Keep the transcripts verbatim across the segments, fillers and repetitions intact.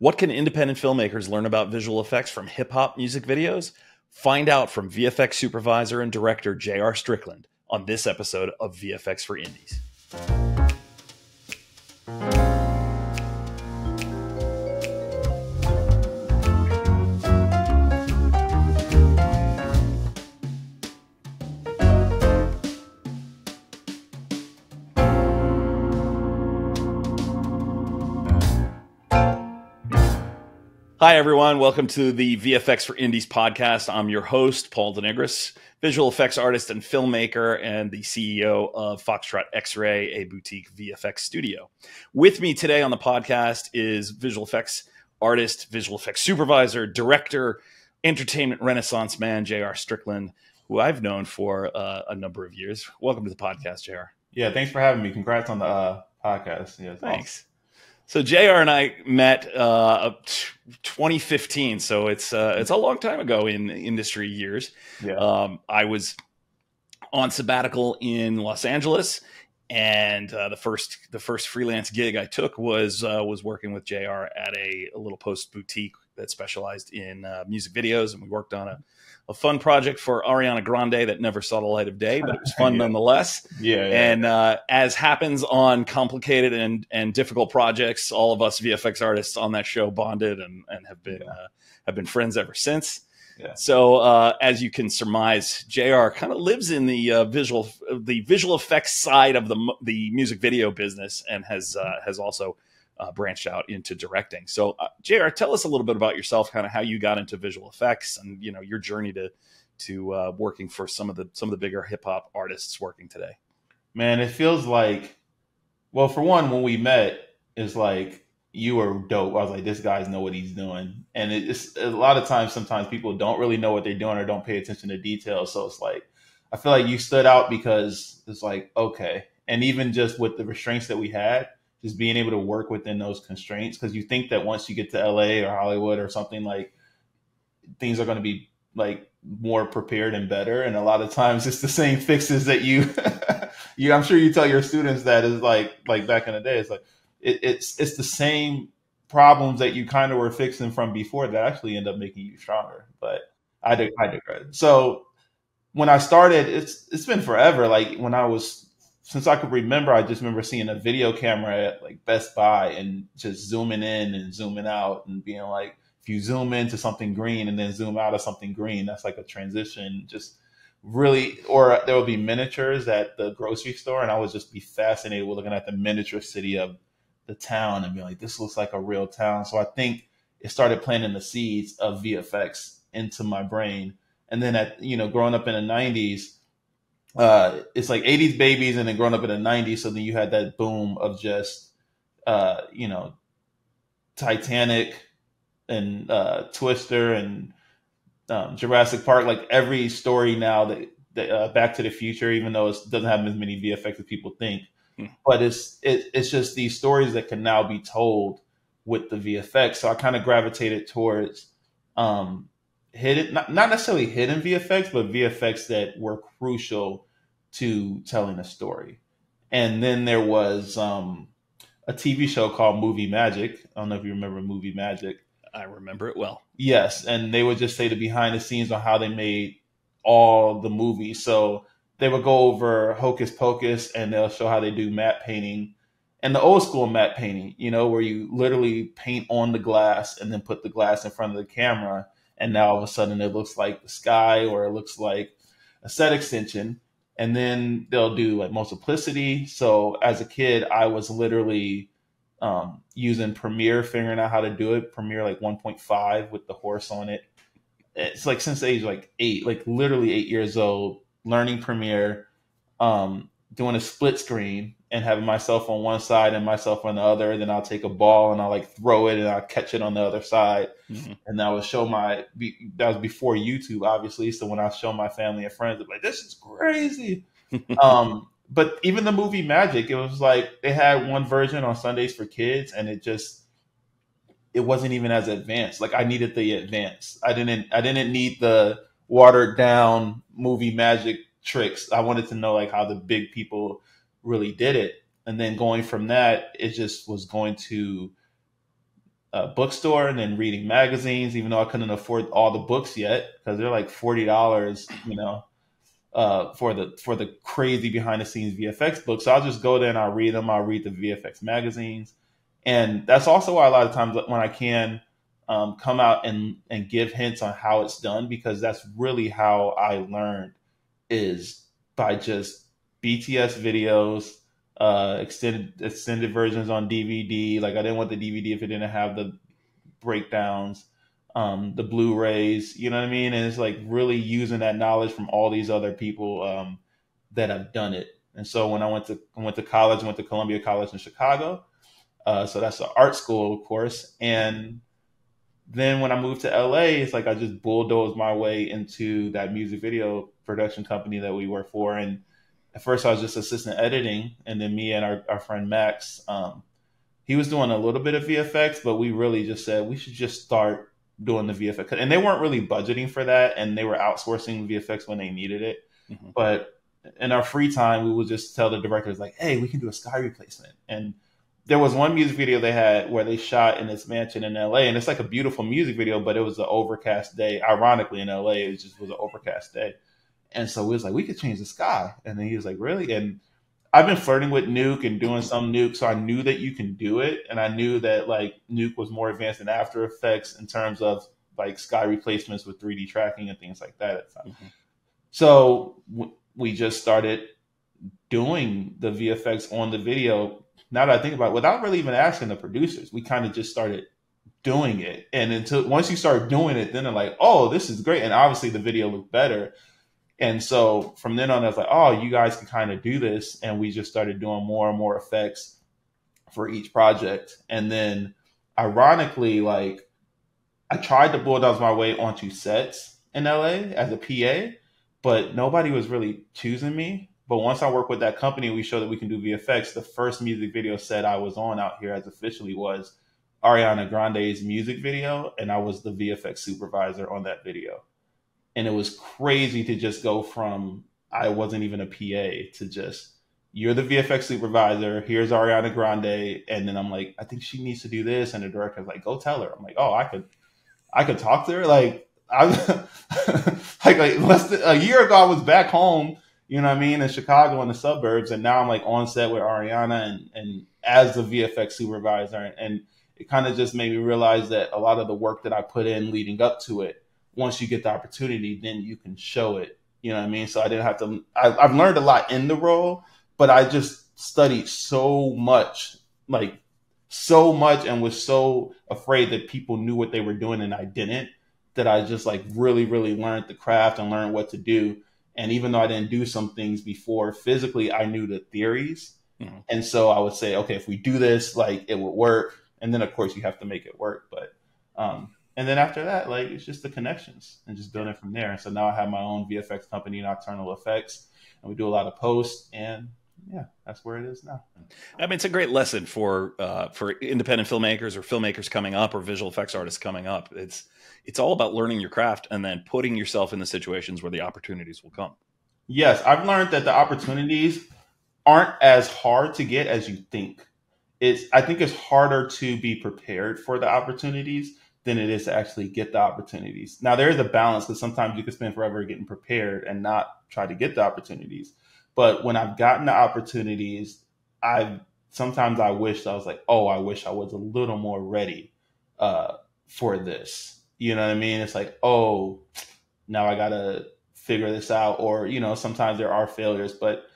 What can independent filmmakers learn about visual effects from hip hop music videos? Find out from V F X supervisor and director J R Strickland on this episode of V F X for Indies. Hi, everyone. Welcome to the V F X for Indies podcast. I'm your host, Paul DeNigris, visual effects artist and filmmaker and the C E O of Foxtrot X-Ray, a boutique V F X studio. With me today on the podcast is visual effects artist, visual effects supervisor, director, entertainment renaissance man, J R Strickland, who I've known for uh, a number of years. Welcome to the podcast, J R. Yeah, thanks for having me. Congrats on the uh, podcast. Yeah, thanks. Awesome. So J R and I met uh, twenty fifteen, so it's uh, it's a long time ago in industry years. Yeah. Um, I was on sabbatical in Los Angeles, and uh, the first the first freelance gig I took was uh, was working with J R at a, a little post boutique that specialized in uh, music videos, and we worked on a, a fun project for Ariana Grande that never saw the light of day, but it was fun yeah. nonetheless. Yeah, yeah. And uh, as happens on complicated and, and difficult projects, all of us V F X artists on that show bonded and, and have been yeah. uh, have been friends ever since. Yeah. So uh, as you can surmise, J R kind of lives in the uh, visual the visual effects side of the the music video business, and has uh, has also Uh, branched out into directing. So uh, J R, tell us a little bit about yourself, kind of how you got into visual effects and, you know, your journey to, to uh, working for some of the, some of the bigger hip hop artists working today. Man, it feels like, well, for one, when we met, it's like, you were dope. I was like, this guy's know what he's doing. And it's a lot of times, sometimes people don't really know what they're doing or don't pay attention to details. So it's like, I feel like you stood out because it's like, okay. And even just with the restraints that we had, just being able to work within those constraints, because you think that once you get to L A or Hollywood or something, like things are going to be like more prepared and better. And a lot of times it's the same fixes that you, you I'm sure you tell your students that is like, like back in the day, it's like, it, it's, it's the same problems that you kind of were fixing from before that actually end up making you stronger. But I dig- I digress. So when I started, it's, it's been forever. Like when I was, since I could remember, I just remember seeing a video camera at like Best Buy and just zooming in and zooming out and being like, if you zoom into something green and then zoom out of something green, that's like a transition. Just really, or there would be miniatures at the grocery store, and I would just be fascinated with looking at the miniature city of the town and being like, this looks like a real town. So I think it started planting the seeds of V F X into my brain. And then at, you know, growing up in the nineties, Uh, it's like eighties babies and then growing up in the nineties. So then you had that boom of just, uh, you know, Titanic and uh, Twister and um, Jurassic Park. Like every story now that, that uh, Back to the Future, even though it doesn't have as many V F X as people think. Hmm. But it's it, it's just these stories that can now be told with the V F X. So I kind of gravitated towards um, hidden, not, not necessarily hidden V F X, but V F X that were crucial to telling a story. And then there was um, a T V show called Movie Magic. I don't know if you remember Movie Magic. I remember it well. Yes. And they would just say the behind the scenes on how they made all the movies. So they would go over Hocus Pocus and they'll show how they do matte painting and the old school matte painting, you know, where you literally paint on the glass and then put the glass in front of the camera. And now all of a sudden it looks like the sky or it looks like a set extension. And then they'll do like multiplicity. So as a kid, I was literally um, using Premiere, figuring out how to do it. Premiere like one point five with the horse on it. It's like since the age like eight, like literally eight years old, learning Premiere, um, doing a split screen and having myself on one side and myself on the other. Then I'll take a ball and I'll like throw it and I'll catch it on the other side. Mm-hmm. And I would show my, that was before YouTube, obviously. So when I show my family and friends, they're like, this is crazy. um, but even the movie Magic, it was like, they had one version on Sundays for kids and it just, it wasn't even as advanced. Like I needed the advanced. I didn't, I didn't need the watered down movie magic tricks. I wanted to know like how the big people really did it. And then going from that, it just was going to uh, bookstore and then reading magazines, even though I couldn't afford all the books yet because they're like forty dollars, you know, uh, for the for the crazy behind the scenes V F X books. So I'll just go there and I'll read them. I'll read the V F X magazines. And that's also why a lot of times when I can um, come out and, and give hints on how it's done, because that's really how I learned, is by just B T S videos, uh, extended extended versions on D V D. Like I didn't want the D V D if it didn't have the breakdowns, um, the Blu-rays, you know what I mean? And it's like really using that knowledge from all these other people um, that have done it. And so when I went to I went to college, I went to Columbia College in Chicago. Uh, so that's an art school, of course. And then when I moved to L A, it's like I just bulldozed my way into that music video production company that we worked for. And at first I was just assistant editing. And then me and our, our friend Max, um, he was doing a little bit of V F X, but we really just said we should just start doing the V F X. And they weren't really budgeting for that. And they were outsourcing V F X when they needed it. Mm-hmm. But in our free time, we would just tell the directors like, hey, we can do a sky replacement. And there was one music video they had where they shot in this mansion in L A, and it's like a beautiful music video, but it was an overcast day. Ironically, in L A, it just was an overcast day. And so we was like, we could change the sky. And then he was like, really? And I've been flirting with Nuke and doing some Nuke, so I knew that you can do it. And I knew that like Nuke was more advanced in After Effects in terms of like sky replacements with three D tracking and things like that at the time. Mm-hmm. So w- we just started doing the V F X on the video. Now that I think about it, without really even asking the producers, we kind of just started doing it. And until once you start doing it, then they're like, oh, this is great. And obviously the video looked better. And so from then on, I was like, oh, you guys can kind of do this. And we just started doing more and more effects for each project. And then ironically, like I tried to bulldoze my way onto sets in L A as a P A, but nobody was really choosing me. But once I worked with that company, we showed that we can do V F X. The first music video set I was on out here as officially was Ariana Grande's music video. And I was the V F X supervisor on that video. And it was crazy to just go from, I wasn't even a P A, to just, you're the V F X supervisor. Here's Ariana Grande. And then I'm like, I think she needs to do this. And the director's like, go tell her. I'm like, oh, I could, I could talk to her. Like, I like, like less than a year ago, I was back home, you know what I mean, in Chicago, in the suburbs. And now I'm like on set with Ariana and, and as the V F X supervisor. And, and it kind of just made me realize that a lot of the work that I put in leading up to it, once you get the opportunity, then you can show it. You know what I mean? So I didn't have to, I, I've learned a lot in the role, but I just studied so much, like so much, and was so afraid that people knew what they were doing and I didn't, that I just like really, really learned the craft and learned what to do. And even though I didn't do some things before physically, I knew the theories. Mm-hmm. And so I would say, okay, if we do this, like it would work. And then of course you have to make it work. But, um, and then after that, like it's just the connections and just doing it from there. And so now I have my own V F X company, Nocturnal Effects, and we do a lot of posts, and yeah, that's where it is now. I mean, it's a great lesson for, uh, for independent filmmakers or filmmakers coming up or visual effects artists coming up. It's, it's all about learning your craft and then putting yourself in the situations where the opportunities will come. Yes. I've learned that the opportunities aren't as hard to get as you think. It's, I think it's harder to be prepared for the opportunities than it is to actually get the opportunities. Now there is a balance, because sometimes you can spend forever getting prepared and not try to get the opportunities. But when I've gotten the opportunities, I've sometimes I wish I was like, oh, I wish I was a little more ready uh, for this. You know what I mean? It's like, oh, now I got to figure this out. Or, you know, sometimes there are failures, but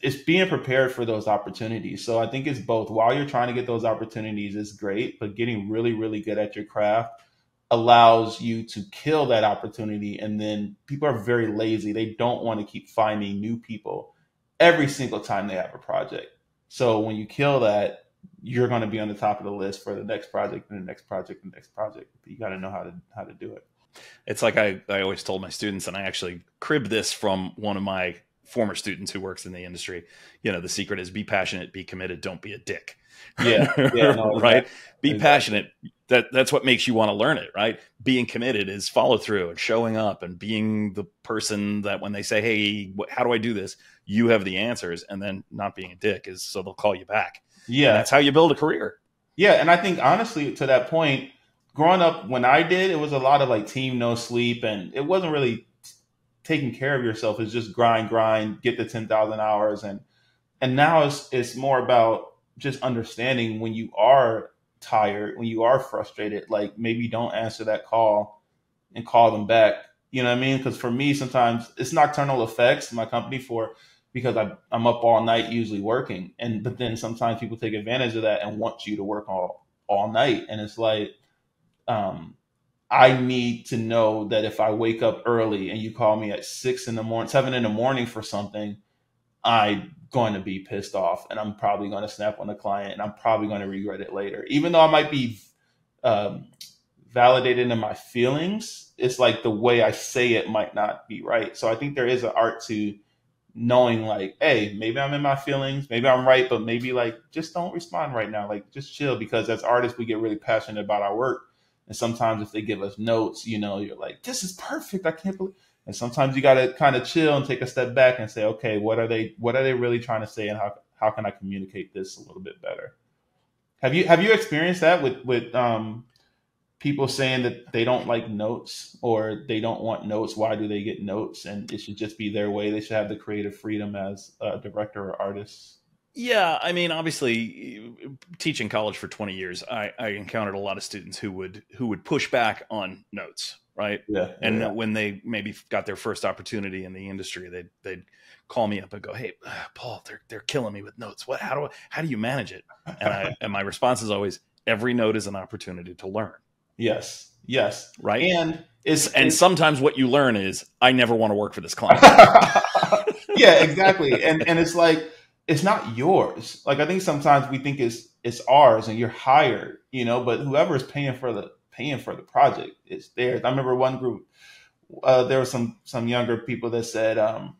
it's being prepared for those opportunities. So I think it's both. While you're trying to get those opportunities, it's great, but getting really, really good at your craft allows you to kill that opportunity. And then people are very lazy. They don't want to keep finding new people every single time they have a project. So when you kill that, you're going to be on the top of the list for the next project and the next project and the next project. But you got to know how to how to do it. It's like I, I always told my students, and I actually cribbed this from one of my former students who works in the industry. You know, the secret is be passionate, be committed, don't be a dick. Yeah, yeah no, exactly. Right? Be exactly. passionate. That that's what makes you want to learn it, right? Being committed is follow through and showing up and being the person that when they say, hey, wh- how do I do this? You have the answers. And then not being a dick is so they'll call you back. Yeah. And that's how you build a career. Yeah, and I think honestly, to that point, growing up when I did, it was a lot of like team no sleep, and it wasn't really taking care of yourself. It's just grind, grind, get the ten thousand hours, and and now it's it's more about just understanding when you are tired, when you are frustrated. Like maybe don't answer that call and call them back. You know what I mean? Because for me, sometimes it's Nocturnal Effects, my company, for because I, I'm up all night usually working. And but then sometimes people take advantage of that and want you to work all, all night. And it's like, um, I need to know that if I wake up early and you call me at six in the morning, seven in the morning for something, I'm going to be pissed off and I'm probably going to snap on the client and I'm probably going to regret it later. Even though I might be um, validated in my feelings, it's like the way I say it might not be right. So I think there is an art to knowing like, hey, maybe I'm in my feelings, maybe I'm right, but maybe like just don't respond right now. Like just chill, because as artists, we get really passionate about our work. And sometimes if they give us notes, you know, you're like, this is perfect. I can't believe. And sometimes you got to kind of chill and take a step back and say, okay, what are they, what are they really trying to say? And how, how can I communicate this a little bit better? Have you, have you experienced that with, with, um, people saying that they don't like notes or they don't want notes? Why do they get notes? And it should just be their way. They should have the creative freedom as a director or artist. Yeah. I mean, obviously teaching college for twenty years, I, I encountered a lot of students who would, who would push back on notes. Right. Yeah. And yeah. when they maybe got their first opportunity in the industry, they'd, they'd call me up and go, hey, Paul, they're, they're killing me with notes. What, how do I, how do you manage it? And I, and my response is always, every note is an opportunity to learn. Yes. Yes. Right. And it's, and it's, sometimes what you learn is I never want to work for this client. Yeah, exactly. And, and it's like, it's not yours. Like, I think sometimes we think it's, it's ours and you're hired, you know, but whoever is paying for the, paying for the project, it's theirs. I remember one group, uh, there were some, some younger people that said, um,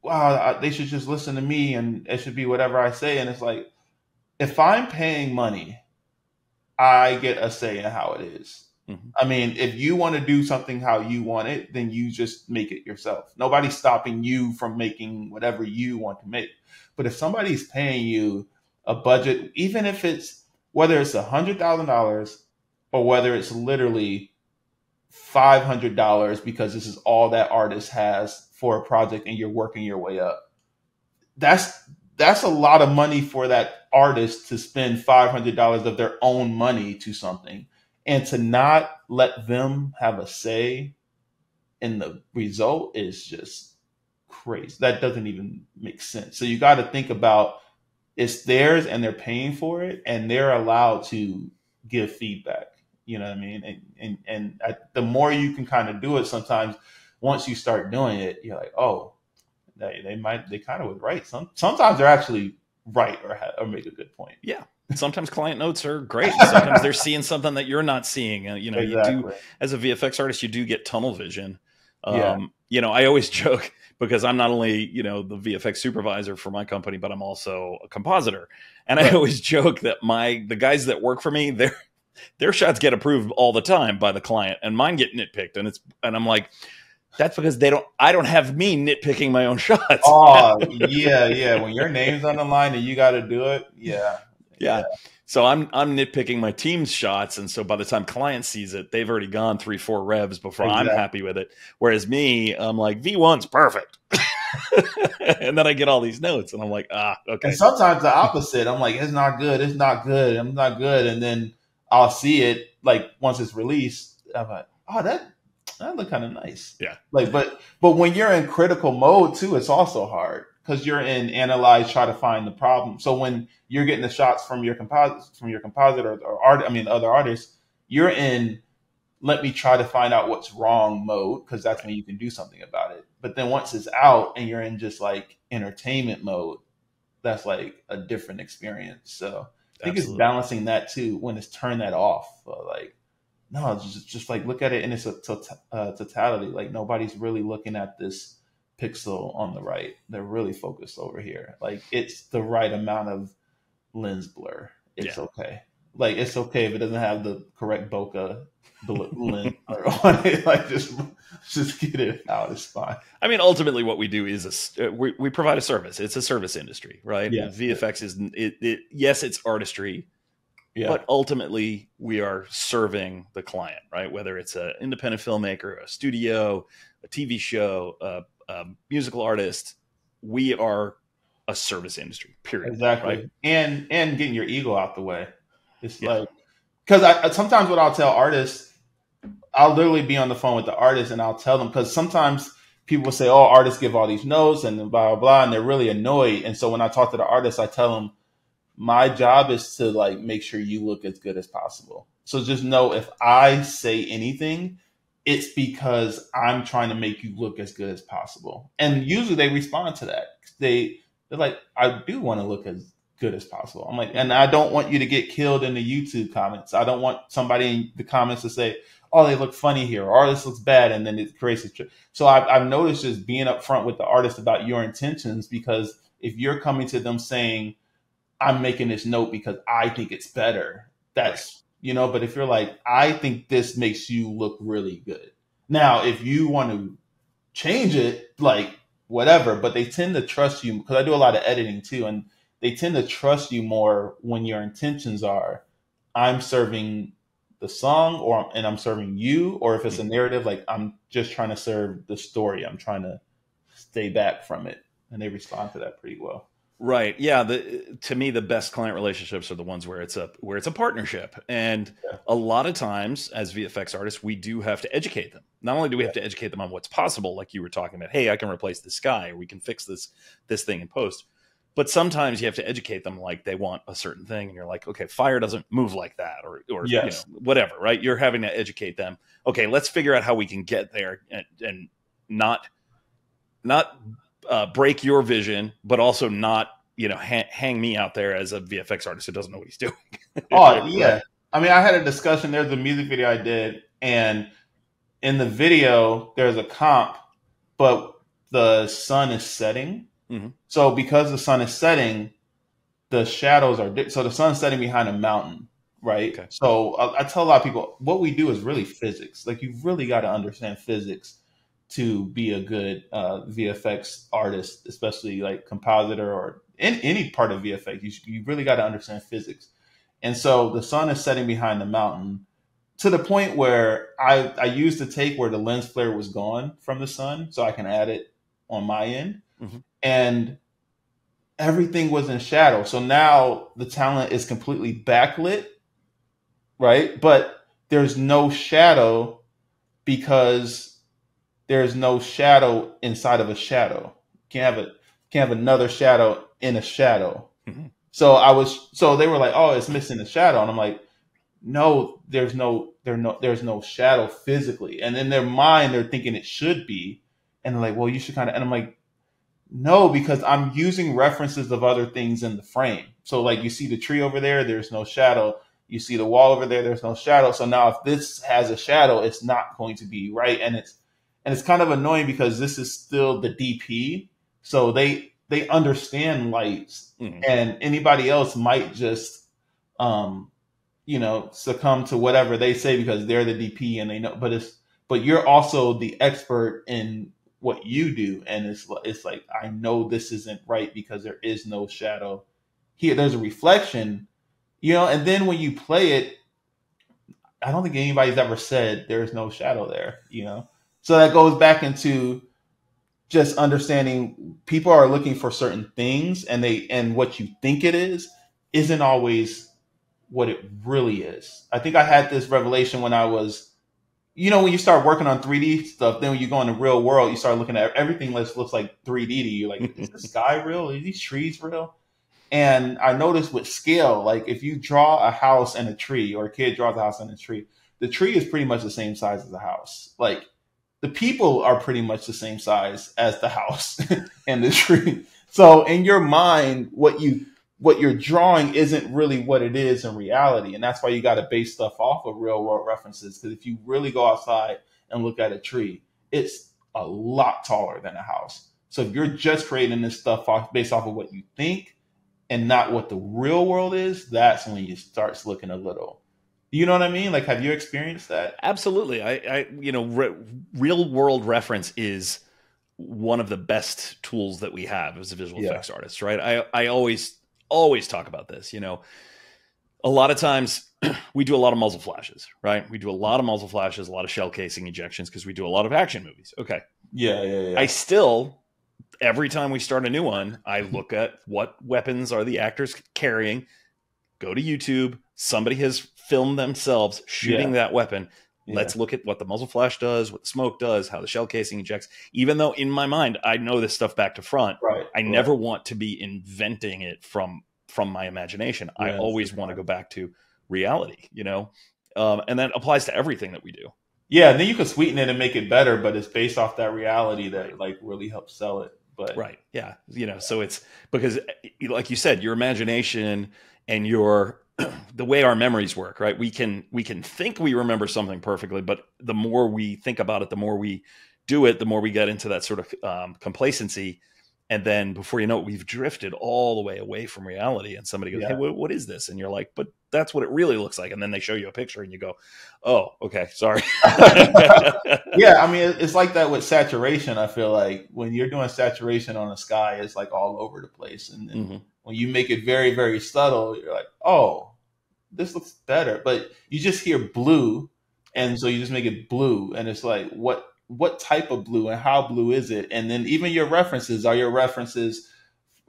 wow, I, they should just listen to me and it should be whatever I say. And it's like, if I'm paying money, I get a say in how it is. Mm-hmm. I mean, if you want to do something how you want it, then you just make it yourself. Nobody's stopping you from making whatever you want to make. But if somebody's paying you a budget, even if it's, whether it's one hundred thousand dollars or whether it's literally five hundred dollars because this is all that artist has for a project and you're working your way up, that's that's a lot of money for that artist to spend five hundred dollars of their own money to something, and to not let them have a say in the result is just crazy. That doesn't even make sense. So you got to think about it's theirs and they're paying for it and they're allowed to give feedback. You know what I mean? And, and, and I, the more you can kind of do it, sometimes once you start doing it, you're like, oh, They, they might, they kind of was right. Some, sometimes they're actually right or, ha or make a good point. Yeah. Sometimes client notes are great. Sometimes they're seeing something that you're not seeing. Uh, you know, exactly. You do, as a V F X artist, you do get tunnel vision. Um, yeah. You know, I always joke because I'm not only, you know, the V F X supervisor for my company, but I'm also a compositor. And right. I always joke that my, the guys that work for me, they're, their shots get approved all the time by the client and mine get nitpicked. And it's, and I'm like, that's because they don't, I don't have me nitpicking my own shots. Oh, yeah, yeah. When your name's on the line and you got to do it. Yeah, yeah. Yeah. So I'm, I'm nitpicking my team's shots. And so by the time client sees it, they've already gone three, four revs before exactly. I'm happy with it. Whereas me, I'm like, V one's perfect. And then I get all these notes and I'm like, ah, okay. And sometimes the opposite. I'm like, it's not good. It's not good. I'm not good. And then I'll see it. Like once it's released, I'm like, oh, that, that look kind of nice. Yeah. Like, but, but when you're in critical mode too, it's also hard because you're in analyze, try to find the problem. So when you're getting the shots from your composite, from your compositor or, or art, I mean, other artists, you're in, let me try to find out what's wrong mode. Cause that's when you can do something about it. But then once it's out and you're in just like entertainment mode, that's like a different experience. So I think Absolutely. It's balancing that too, when it's turned that off. So like, no, just, just like look at it in its uh, totality. Like nobody's really looking at this pixel on the right. They're really focused over here. Like it's the right amount of lens blur. It's yeah. okay. Like it's okay if it doesn't have the correct bokeh lens blur on it. Like just, just get it out. It's fine. I mean, ultimately what we do is a, we, we provide a service. It's a service industry, right? Yeah. V F X is, it, it, yes, it's artistry. Yeah. But ultimately, we are serving the client, right? Whether it's an independent filmmaker, a studio, a T V show, a, a musical artist, we are a service industry, period. Exactly. Right? And and getting your ego out the way. It's yeah. like, because I sometimes what I'll tell artists, I'll literally be on the phone with the artist and I'll tell them, because sometimes people say, oh, artists give all these notes and blah, blah, blah, and they're really annoyed. And so when I talk to the artist, I tell them, my job is to like make sure you look as good as possible. So just know if I say anything, it's because I'm trying to make you look as good as possible. And usually they respond to that. They, they're like, I do want to look as good as possible. I'm like, and I don't want you to get killed in the YouTube comments. I don't want somebody in the comments to say, oh, they look funny here, or oh, this looks bad. And then it creates a trip. So I've, I've noticed just being upfront with the artist about your intentions, because if you're coming to them saying, I'm making this note because I think it's better. That's, you know, but if you're like, I think this makes you look really good. Now, if you want to change it, like whatever, but they tend to trust you, because I do a lot of editing too. And they tend to trust you more when your intentions are, I'm serving the song, or, and I'm serving you, or if it's a narrative, like I'm just trying to serve the story. I'm trying to stay back from it. And they respond to that pretty well. Right. Yeah. The, to me, the best client relationships are the ones where it's a, where it's a partnership. And yeah. a lot of times as V F X artists, we do have to educate them. Not only do we yeah. have to educate them on what's possible, like you were talking about, hey, I can replace this guy, or we can fix this, this thing in post. But sometimes you have to educate them, like they want a certain thing and you're like, okay, fire doesn't move like that, or, or yes. you know, whatever, right? You're having to educate them. Okay, let's figure out how we can get there and, and not, not, Uh, break your vision, but also not, you know, ha hang me out there as a V F X artist who doesn't know what he's doing. Oh, yeah. I mean, I had a discussion. There's a music video I did, and in the video, there's a comp, but the sun is setting. Mm-hmm. So because the sun is setting, the shadows are, so the sun's setting behind a mountain, right? Okay. So I, I tell a lot of people, what we do is really physics. Like, you really got to understand physics to be a good uh, V F X artist, especially like compositor or in any part of V F X, you, you really got to understand physics. And so the sun is setting behind the mountain, to the point where I, I used the take where the lens flare was gone from the sun, so I can add it on my end. Mm-hmm. And everything was in shadow. So now the talent is completely backlit, right? But there's no shadow, because there's no shadow inside of a shadow. Can't have a can't have another shadow in a shadow. Mm-hmm. So I was so they were like, oh, it's missing a shadow, and I'm like, no, there's no there no there's no shadow physically. And in their mind, they're thinking it should be, and they're like, well, you should kind of. And I'm like, no, because I'm using references of other things in the frame. So like, you see the tree over there, there's no shadow. You see the wall over there, there's no shadow. So now if this has a shadow, it's not going to be right, and it's. And it's kind of annoying because this is still the D P. So they they understand lights. Mm-hmm. And anybody else might just, um, you know, succumb to whatever they say because they're the D P and they know. But it's but you're also the expert in what you do. And it's, it's like, I know this isn't right because there is no shadow here. There's a reflection, you know, and then when you play it, I don't think anybody's ever said there's no shadow there, you know. So that goes back into just understanding people are looking for certain things, and they and what you think it is isn't always what it really is. I think I had this revelation when I was, you know, when you start working on three D stuff, then when you go in the real world, you start looking at everything that looks like three D to you. Like, is the sky real? Are these trees real? And I noticed with scale, like if you draw a house and a tree, or a kid draws a house and a tree, the tree is pretty much the same size as the house. Like, the people are pretty much the same size as the house and the tree. So in your mind, what you, what you're drawing isn't really what it is in reality. And that's why you got to base stuff off of real world references. Cause if you really go outside and look at a tree, it's a lot taller than a house. So if you're just creating this stuff off, based off of what you think and not what the real world is, that's when you starts looking a little. You know what I mean? Like, have you experienced that? Absolutely. I, I you know, re real world reference is one of the best tools that we have as a visual yeah. effects artist, right? I, I always, always talk about this, you know, a lot of times we do a lot of muzzle flashes, right? We do a lot of muzzle flashes, a lot of shell casing ejections because we do a lot of action movies. Okay. Yeah, yeah, yeah. I still, every time we start a new one, I look at what weapons are the actors carrying, go to YouTube. Somebody has filmed themselves shooting yeah. that weapon. Yeah. Let's look at what the muzzle flash does, what the smoke does, how the shell casing ejects. Even though in my mind, I know this stuff back to front. Right, I right. never want to be inventing it from, from my imagination. Yeah, I always want to go back to reality, you know? Um, and that applies to everything that we do. Yeah. And then you can sweeten it and make it better, but it's based off that reality that like really helps sell it. But right. Yeah. You know, yeah. so it's because like you said, your imagination and your, the way our memories work, right? We can, we can think we remember something perfectly, but the more we think about it, the more we do it, the more we get into that sort of um, complacency. And then before you know it, we've drifted all the way away from reality. And somebody goes, yeah. hey, what, what is this? And you're like, but that's what it really looks like. And then they show you a picture and you go, oh, okay, sorry. Yeah, I mean, it's like that with saturation. I feel like when you're doing saturation on the sky, it's like all over the place. And, and mm-hmm. when you make it very, very subtle, you're like, oh, this looks better. But you just hear blue. And so you just make it blue. And it's like, what? What type of blue and how blue is it? And then even your references are your references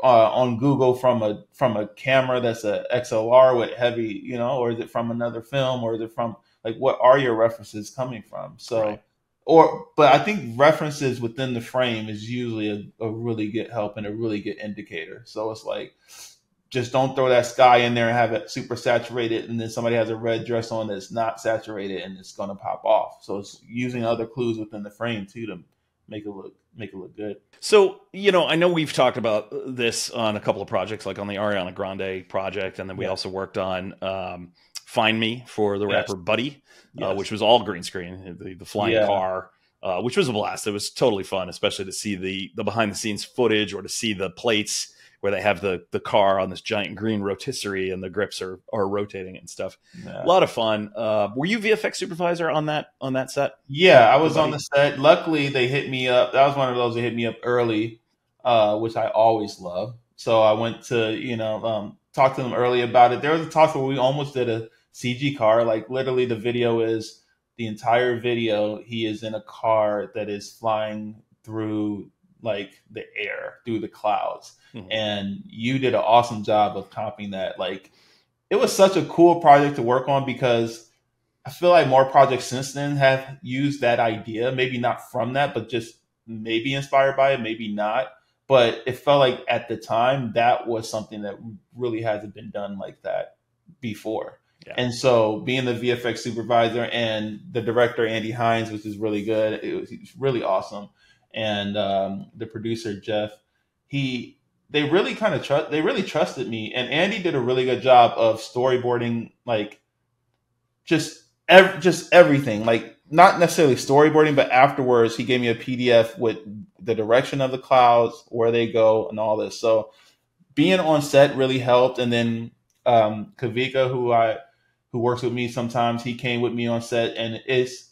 uh, on Google from a from a camera that's a X L R with heavy, you know, or is it from another film, or is it from like what are your references coming from? So, right. or but I think references within the frame is usually a, a really good help and a really good indicator. So it's like just don't throw that sky in there and have it super saturated, and then somebody has a red dress on that's not saturated, and it's going to pop off. So it's using other clues within the frame too to make it look make it look good. So you know, I know we've talked about this on a couple of projects, like on the Ariana Grande project, and then we yeah. also worked on um, Find Me for the rapper yes. Buddy, yes. uh, which was all green screen, the, the flying yeah. car. Uh, which was a blast. It was totally fun, especially to see the the behind the scenes footage or to see the plates where they have the the car on this giant green rotisserie and the grips are are rotating it and stuff. Yeah. A lot of fun. Uh, were you V F X supervisor on that on that set? Yeah, I was Everybody? on the set. Luckily, they hit me up. That was one of those that hit me up early, uh, which I always love. So I went to you know um, talk to them early about it. There was a talk where we almost did a C G car. Like literally, the video is. The entire video, he is in a car that is flying through like the air, through the clouds. Mm-hmm. And you did an awesome job of copying that. Like it was such a cool project to work on because I feel like more projects since then have used that idea. Maybe not from that, but just maybe inspired by it, maybe not. But it felt like at the time that was something that really hasn't been done like that before. Yeah. And so being the V F X supervisor and the director, Andy Hines, which is really good. It was, it was really awesome. And um, the producer, Jeff, he they really kind of trust. They really trusted me. And Andy did a really good job of storyboarding, like just ev just everything, like not necessarily storyboarding, but afterwards he gave me a P D F with the direction of the clouds, where they go and all this. So being on set really helped. And then um, Kavika, who I who works with me sometimes, he came with me on set, and it's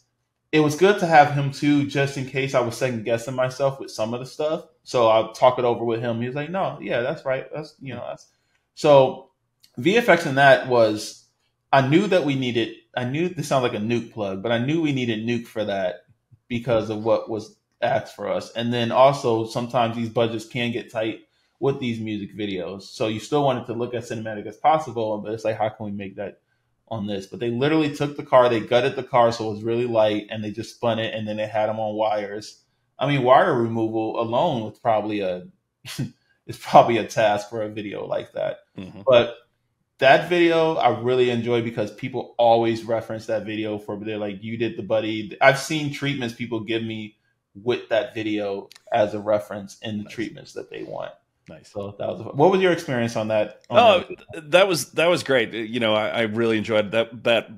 it was good to have him too, just in case I was second guessing myself with some of the stuff. So I'll talk it over with him. He was like, "No, yeah, that's right. That's you know, that's." So V F X in that was, I knew that we needed. I knew this sounds like a Nuke plug, but I knew we needed Nuke for that because of what was asked for us. And then also sometimes these budgets can get tight with these music videos, so you still wanted to look as cinematic as possible, but it's like, how can we make that? On this, but they literally took the car, they gutted the car so it was really light, and they just spun it, and then they had them on wires. I mean, wire removal alone was probably a it's probably a task for a video like that. Mm-hmm. But that video I really enjoy because people always reference that video for they're like, you did the Buddy. I've seen treatments people give me with that video as a reference in the nice. treatments that they want. Nice. So that was, what was your experience on that? On oh, that? that was that was great. You know, I, I really enjoyed that. That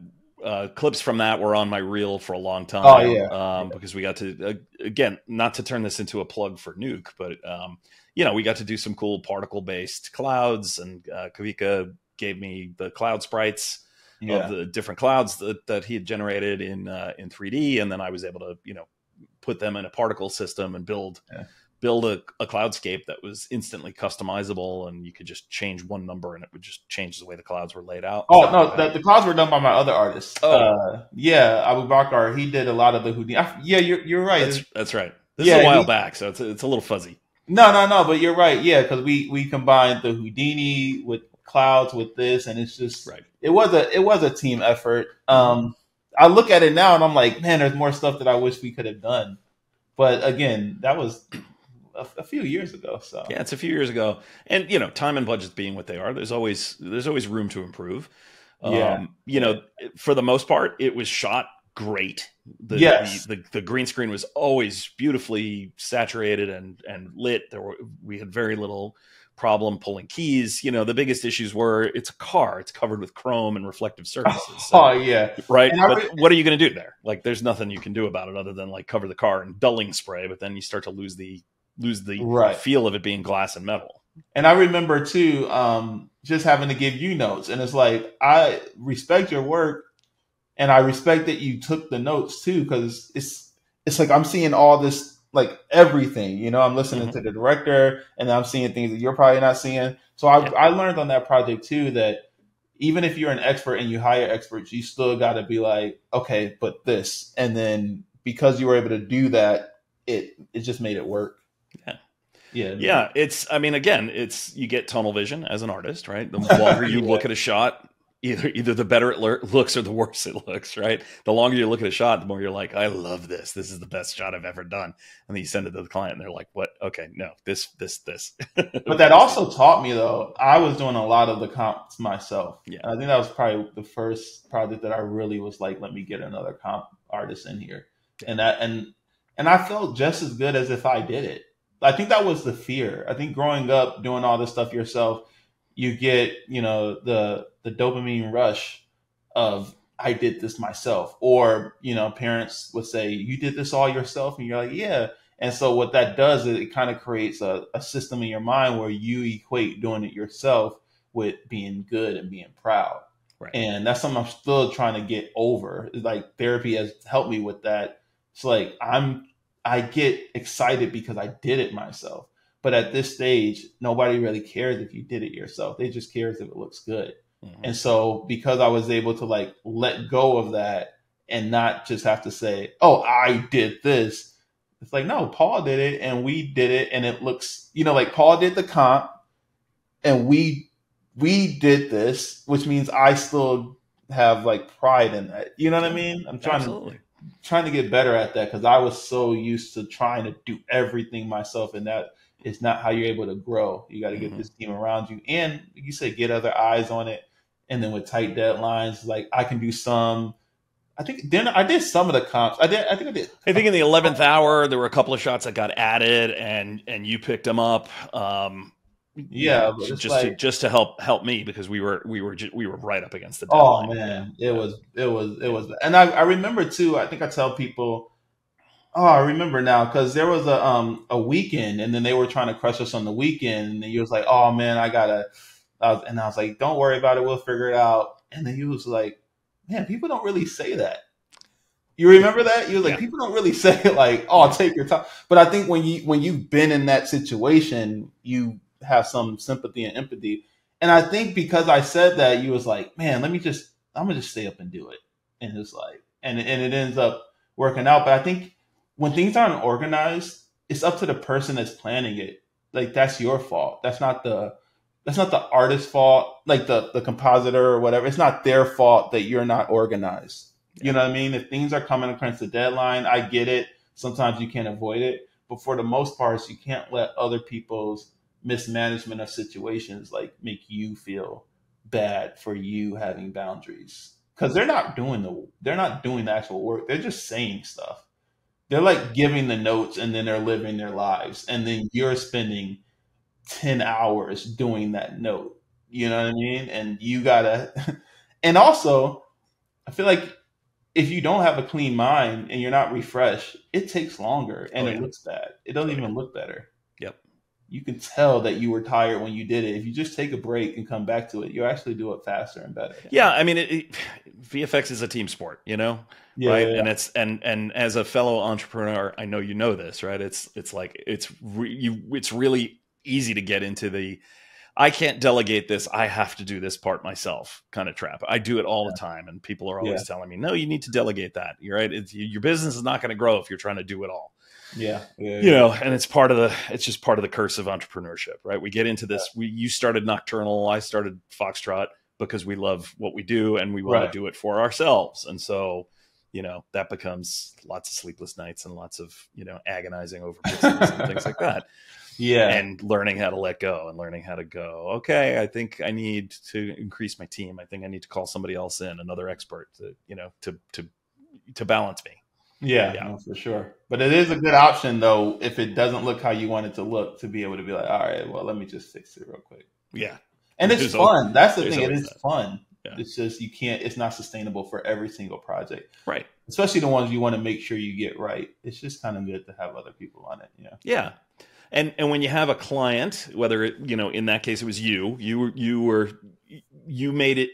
uh, clips from that were on my reel for a long time. Oh yeah, um, yeah. Because we got to uh, again, not to turn this into a plug for Nuke, but um, you know, we got to do some cool particle based clouds, and uh, Kavika gave me the cloud sprites yeah. of the different clouds that that he had generated in uh, in three D, and then I was able to you know put them in a particle system and build. Yeah. build a, a cloudscape that was instantly customizable, and you could just change one number and it would just change the way the clouds were laid out. Oh, no, the, the clouds were done by my other artist. Oh. Uh, yeah, Abu Bakr, he did a lot of the Houdini. I, yeah, you're, you're right. That's, that's right. This yeah, is a while he, back, so it's it's a little fuzzy. No, no, no, but you're right. Yeah, because we, we combined the Houdini with clouds with this, and it's just right. It was a it was a team effort. Um, I look at it now and I'm like, man, there's more stuff that I wish we could have done. But again, that was a, a few years ago. So yeah, it's a few years ago, and you know, time and budgets being what they are, there's always there's always room to improve. Um, yeah. You know, for the most part, it was shot great. The, yes. the, the the green screen was always beautifully saturated and and lit. There were we had very little problem pulling keys. You know, the biggest issues were it's a car, it's covered with chrome and reflective surfaces. So, oh yeah, right. But what are you going to do there? Like, there's nothing you can do about it other than like cover the car in dulling spray. But then you start to lose the lose the right. feel of it being glass and metal. And I remember too, um, just having to give you notes, and it's like, I respect your work. And I respect that you took the notes too, because it's it's like I'm seeing all this, like everything, you know, I'm listening mm-hmm. to the director and I'm seeing things that you're probably not seeing. So I, yeah. I learned on that project too that even if you're an expert and you hire experts, you still got to be like, okay, but this. And then because you were able to do that, it it just made it work. Yeah. Yeah, yeah. It's I mean, again, it's you get tunnel vision as an artist, right? The longer you yeah. look at a shot, Either, either the better it looks or the worse it looks, right? The longer you look at a shot, the more you're like, I love this. This is the best shot I've ever done. And then you send it to the client and they're like, what? Okay, no, this, this, this. But that also taught me, though, I was doing a lot of the comps myself. Yeah. I think that was probably the first project that I really was like, let me get another comp artist in here. Yeah. And that, and, and I felt just as good as if I did it. I think that was the fear. I think growing up, doing all this stuff yourself, you get, you know, the, the dopamine rush of I did this myself, or, you know, parents would say, you did this all yourself. And you're like, yeah. And so what that does is it kind of creates a, a system in your mind where you equate doing it yourself with being good and being proud. Right. And that's something I'm still trying to get over. Like, therapy has helped me with that. It's like, I'm, I get excited because I did it myself. But at this stage, nobody really cares if you did it yourself. They just cares if it looks good. Mm-hmm. And so because I was able to like let go of that and not just have to say, oh, I did this. It's like, no, Paul did it and we did it. And it looks, you know, like Paul did the comp and we we did this, which means I still have like pride in that. You know what I mean? I'm trying Absolutely. to trying to get better at that because I was so used to trying to do everything myself, and that it's not how you're able to grow. You got to get mm-hmm. this team around you. And you said, get other eyes on it. And then with tight deadlines, like I can do some, I think then I did some of the comps. I did. I think I did. I think in the eleventh hour, there were a couple of shots that got added and, and you picked them up. Um, yeah. You know, just, like, to, just to help, help me because we were, we were, we were right up against the deadline. Oh man. It yeah. was, it was, it was. And I, I remember too, I think I tell people, oh, I remember now, because there was a um a weekend, and then they were trying to crush us on the weekend, and then you was like, oh man, I gotta, I was, and I was like, don't worry about it, we'll figure it out. And then you was like, man, people don't really say that. You remember that? You was like, yeah. people don't really say it, like, oh, take your time. But I think when you when you've been in that situation, you have some sympathy and empathy. And I think because I said that, you was like, man, let me just, I'm gonna just stay up and do it, and it's like, and and it ends up working out. But I think when things aren't organized, it's up to the person that's planning it. Like, that's your fault. That's not the that's not the artist's fault, like the, the compositor or whatever. It's not their fault that you're not organized. Yeah. You know what I mean? If things are coming against the deadline, I get it. Sometimes you can't avoid it. But for the most part, you can't let other people's mismanagement of situations like make you feel bad for you having boundaries. Because they're not doing the they're not doing the actual work. They're just saying stuff. They're like giving the notes and then they're living their lives. And then you're spending ten hours doing that note. You know what I mean? And you gotta, and also I feel like if you don't have a clean mind and you're not refreshed, it takes longer and oh, yeah. it looks bad. It doesn't oh, even yeah. look better. Yep. you could tell that you were tired when you did it. If you just take a break and come back to it, you actually do it faster and better. Yeah. I mean, it, it, V F X is a team sport, you know? Yeah, right. Yeah, yeah. And it's, and, and as a fellow entrepreneur, I know, you know this, right? It's, it's like, it's re, you, it's really easy to get into the, I can't delegate this, I have to do this part myself kind of trap. I do it all yeah. the time. And people are always yeah. telling me, no, you need to delegate that. You're right. It's, your business is not going to grow if you're trying to do it all. Yeah, yeah, you know, and it's part of the, it's just part of the curse of entrepreneurship, right? We get into this, we, you started Nocturnal, I started Foxtrot because we love what we do and we want right. to do it for ourselves. And so, you know, that becomes lots of sleepless nights and lots of, you know, agonizing over business and things like that. Yeah. And learning how to let go and learning how to go, okay, I think I need to increase my team. I think I need to call somebody else in, another expert to, you know, to, to, to balance me. Yeah, yeah. No, for sure. But it is a good option, though, if it doesn't look how you want it to look, to be able to be like, all right, well, let me just fix it real quick. Yeah. And it's fun. That's the thing. It is fun. Yeah. It's just you can't, it's not sustainable for every single project. Right. Especially the ones you want to make sure you get right. It's just kind of good to have other people on it. Yeah. Yeah. And and when you have a client, whether it, you know, in that case, it was you, you were, you were, you made it.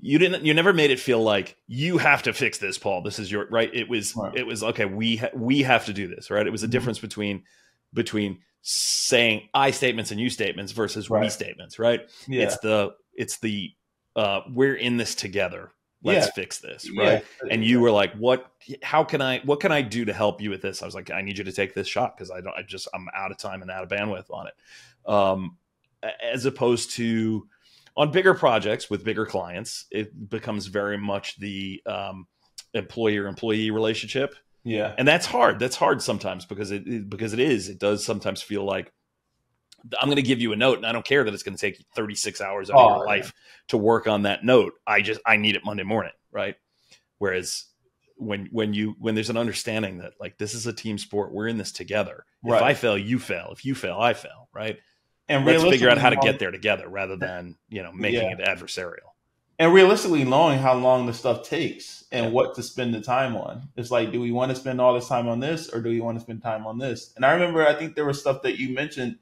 You didn't, you never made it feel like you have to fix this, Paul. This is your right. It was, right. it was, okay, we, ha we have to do this, right? It was a difference between, between saying I statements and you statements versus right. we statements, right? Yeah. It's the, it's the, uh, we're in this together. Let's yeah. fix this. Right. Yeah. And you were like, what, how can I, what can I do to help you with this? I was like, I need you to take this shot, 'cause I don't, I just, I'm out of time and out of bandwidth on it. Um, as opposed to, on bigger projects with bigger clients, it becomes very much the um, employer-employee relationship. Yeah, and that's hard. That's hard sometimes because it, it because it is. It does sometimes feel like I'm going to give you a note, and I don't care that it's going to take thirty-six hours of oh, your life yeah. to work on that note. I just I need it Monday morning, right? Whereas when when you when there's an understanding that like this is a team sport, we're in this together. Right. If I fail, you fail. If you fail, I fail. Right. And let's figure out how to get there together rather than, you know, making yeah. it adversarial. And realistically knowing how long the stuff takes and yeah. what to spend the time on. It's like, do we want to spend all this time on this or do we want to spend time on this? And I remember, I think there was stuff that you mentioned.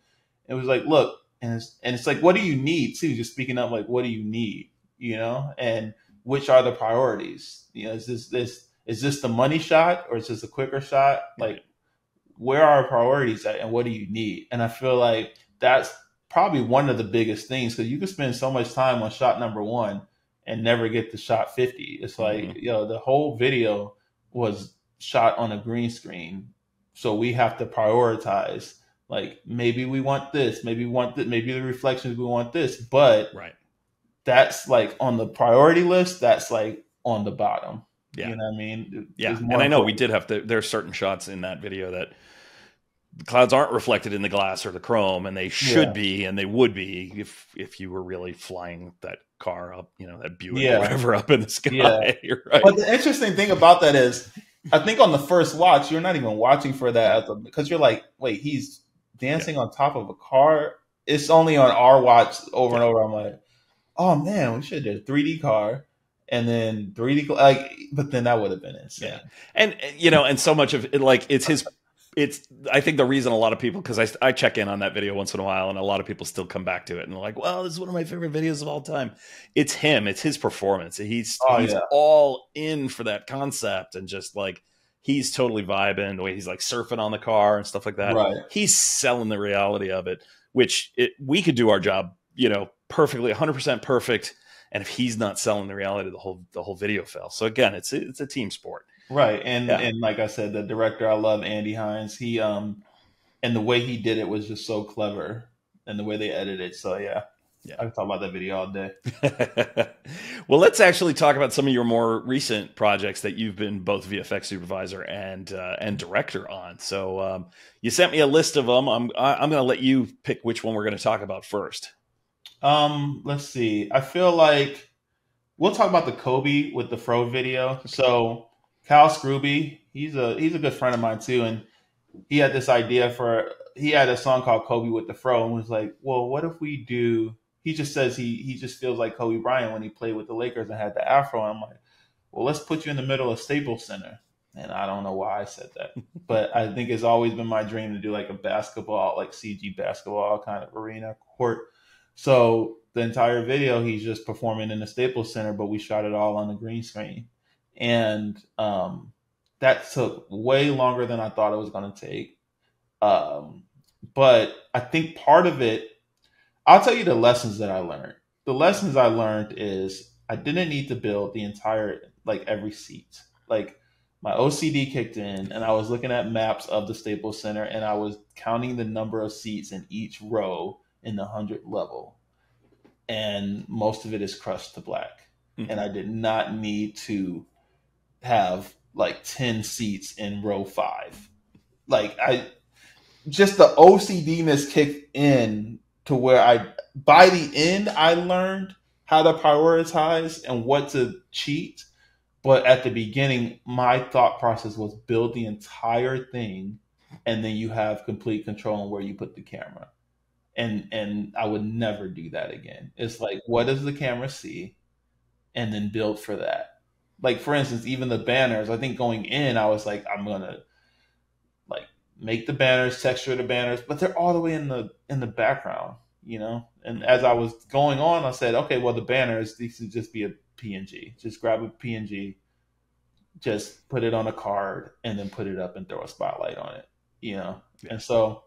It was like, look, and it's, and it's like, what do you need too? Just speaking up, like, what do you need? You know, and which are the priorities? You know, is this, this, is this the money shot or is this a quicker shot? Like, where are our priorities at and what do you need? And I feel like that's probably one of the biggest things, because you can spend so much time on shot number one and never get to shot fifty. It's like, mm-hmm. you know, the whole video was shot on a green screen. So we have to prioritize, like, maybe we want this, maybe we want that, maybe the reflections, we want this, but right. that's like on the priority list. That's like on the bottom. Yeah. You know what I mean? Yeah. And I important. know we did have to, there are certain shots in that video that the clouds aren't reflected in the glass or the chrome, and they should yeah. be, and they would be if if you were really flying that car up, you know, that Buick yeah. or whatever up in the sky. Yeah. You're right. But the interesting thing about that is, I think on the first watch, you're not even watching for that, because you're like, wait, he's dancing yeah. on top of a car. It's only on our watch over yeah. and over. I'm like, oh man, we should do a three D car. And then three D, like, but then that would have been insane. Yeah. And, you know, and so much of it, like, it's his... It's, I think the reason a lot of people, because I, I check in on that video once in a while, and a lot of people still come back to it and they're like, well, this is one of my favorite videos of all time. It's him. It's his performance. He's, oh, he's yeah. all in for that concept, and just like, he's totally vibing the way he's like surfing on the car and stuff like that. Right. He's selling the reality of it, which it, we could do our job, you know, perfectly, one hundred percent perfect. And if he's not selling the reality, the whole, the whole video fails. So again, it's, it's a team sport. Right. And, yeah. and like I said, the director, I love Andy Hines. He, um, and the way he did it was just so clever, and the way they edited. So yeah, yeah. I could talk about that video all day. Well, let's actually talk about some of your more recent projects that you've been both V F X supervisor and, uh, and director on. So, um, you sent me a list of them. I'm, I'm going to let you pick which one we're going to talk about first. Um, let's see. I feel like we'll talk about the Kobe with the Fro video. Okay. So Cal Scruby, he's a he's a good friend of mine too, and he had this idea for he had a song called Kobe with the Fro, and was like, well, what if we do? He just says he he just feels like Kobe Bryant when he played with the Lakers and had the afro. And I'm like, well, let's put you in the middle of Staples Center, And I don't know why I said that, but I think it's always been my dream to do like a basketball, like C G basketball kind of arena court. So the entire video, he's just performing in the Staples Center, but we shot it all on the green screen. And um, that took way longer than I thought it was going to take. Um, but I think part of it, I'll tell you the lessons that I learned. The lessons I learned is I didn't need to build the entire, like every seat. Like my O C D kicked in and I was looking at maps of the Staples Center and I was counting the number of seats in each row in the hundredth level. And most of it is crushed to black. Mm-hmm. And I did not need to have like ten seats in row five. Like I just the O C D-ness kicked in to where I, by the end, I learned how to prioritize and what to cheat. But at the beginning, my thought process was build the entire thing, and then you have complete control on where you put the camera. And and I would never do that again. It's like, what does the camera see? And then build for that. Like, for instance, even the banners, I think going in, I was like, I'm going to, like, make the banners, texture the banners, but they're all the way in the in the background, you know? And as I was going on, I said, okay, well, the banners, these should just be a P N G. Just grab a P N G, just put it on a card, and then put it up and throw a spotlight on it, you know? Yeah. And so...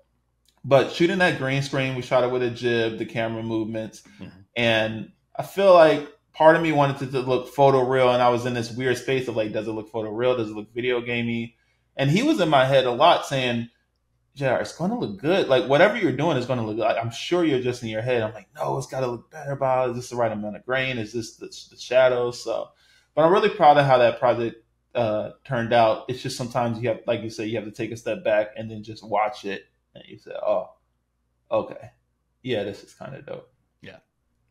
But shooting that green screen, we shot it with a jib, the camera movements. Mm-hmm. And I feel like part of me wanted to, to look photoreal, and I was in this weird space of like, does it look photoreal? Does it look video gamey? And he was in my head a lot saying, J R, it's going to look good. Like, whatever you're doing is going to look good. I'm sure you're just in your head. I'm like, no, it's got to look better. Bob. Is this the right amount of grain? Is this the, the shadows? So, but I'm really proud of how that project uh, turned out. It's just sometimes you have, like you say, you have to take a step back and then just watch it. And you said, oh, okay. Yeah, this is kind of dope. Yeah,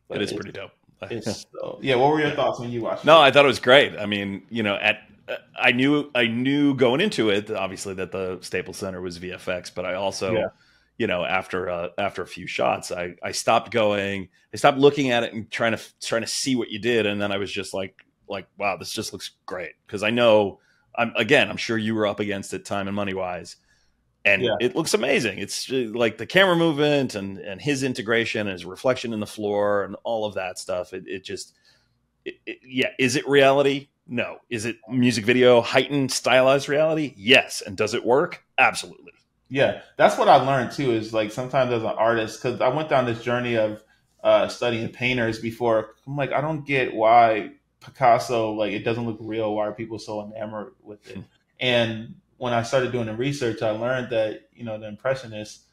but it is pretty dope. It's so, yeah, what were your yeah. thoughts when you watched no, it? No, I thought it was great. I mean, you know, at uh, I knew I knew going into it, obviously, that the Staples Center was V F X. But I also, yeah. you know, after uh, after a few shots, I, I stopped going. I stopped looking at it and trying to trying to see what you did. And then I was just like, like, wow, this just looks great. Because I know, I'm again, I'm sure you were up against it time and money wise. And yeah. it looks amazing. It's like the camera movement and, and his integration and his reflection in the floor and all of that stuff. It, it just, it, it, yeah. Is it reality? No. Is it music video heightened stylized reality? Yes. And does it work? Absolutely. Yeah. That's what I learned too, is like sometimes as an artist, cause I went down this journey of uh, studying painters before. I'm like, I don't get why Picasso, like it doesn't look real. Why are people so enamored with it? And when I started doing the research, I learned that, you know, the impressionist,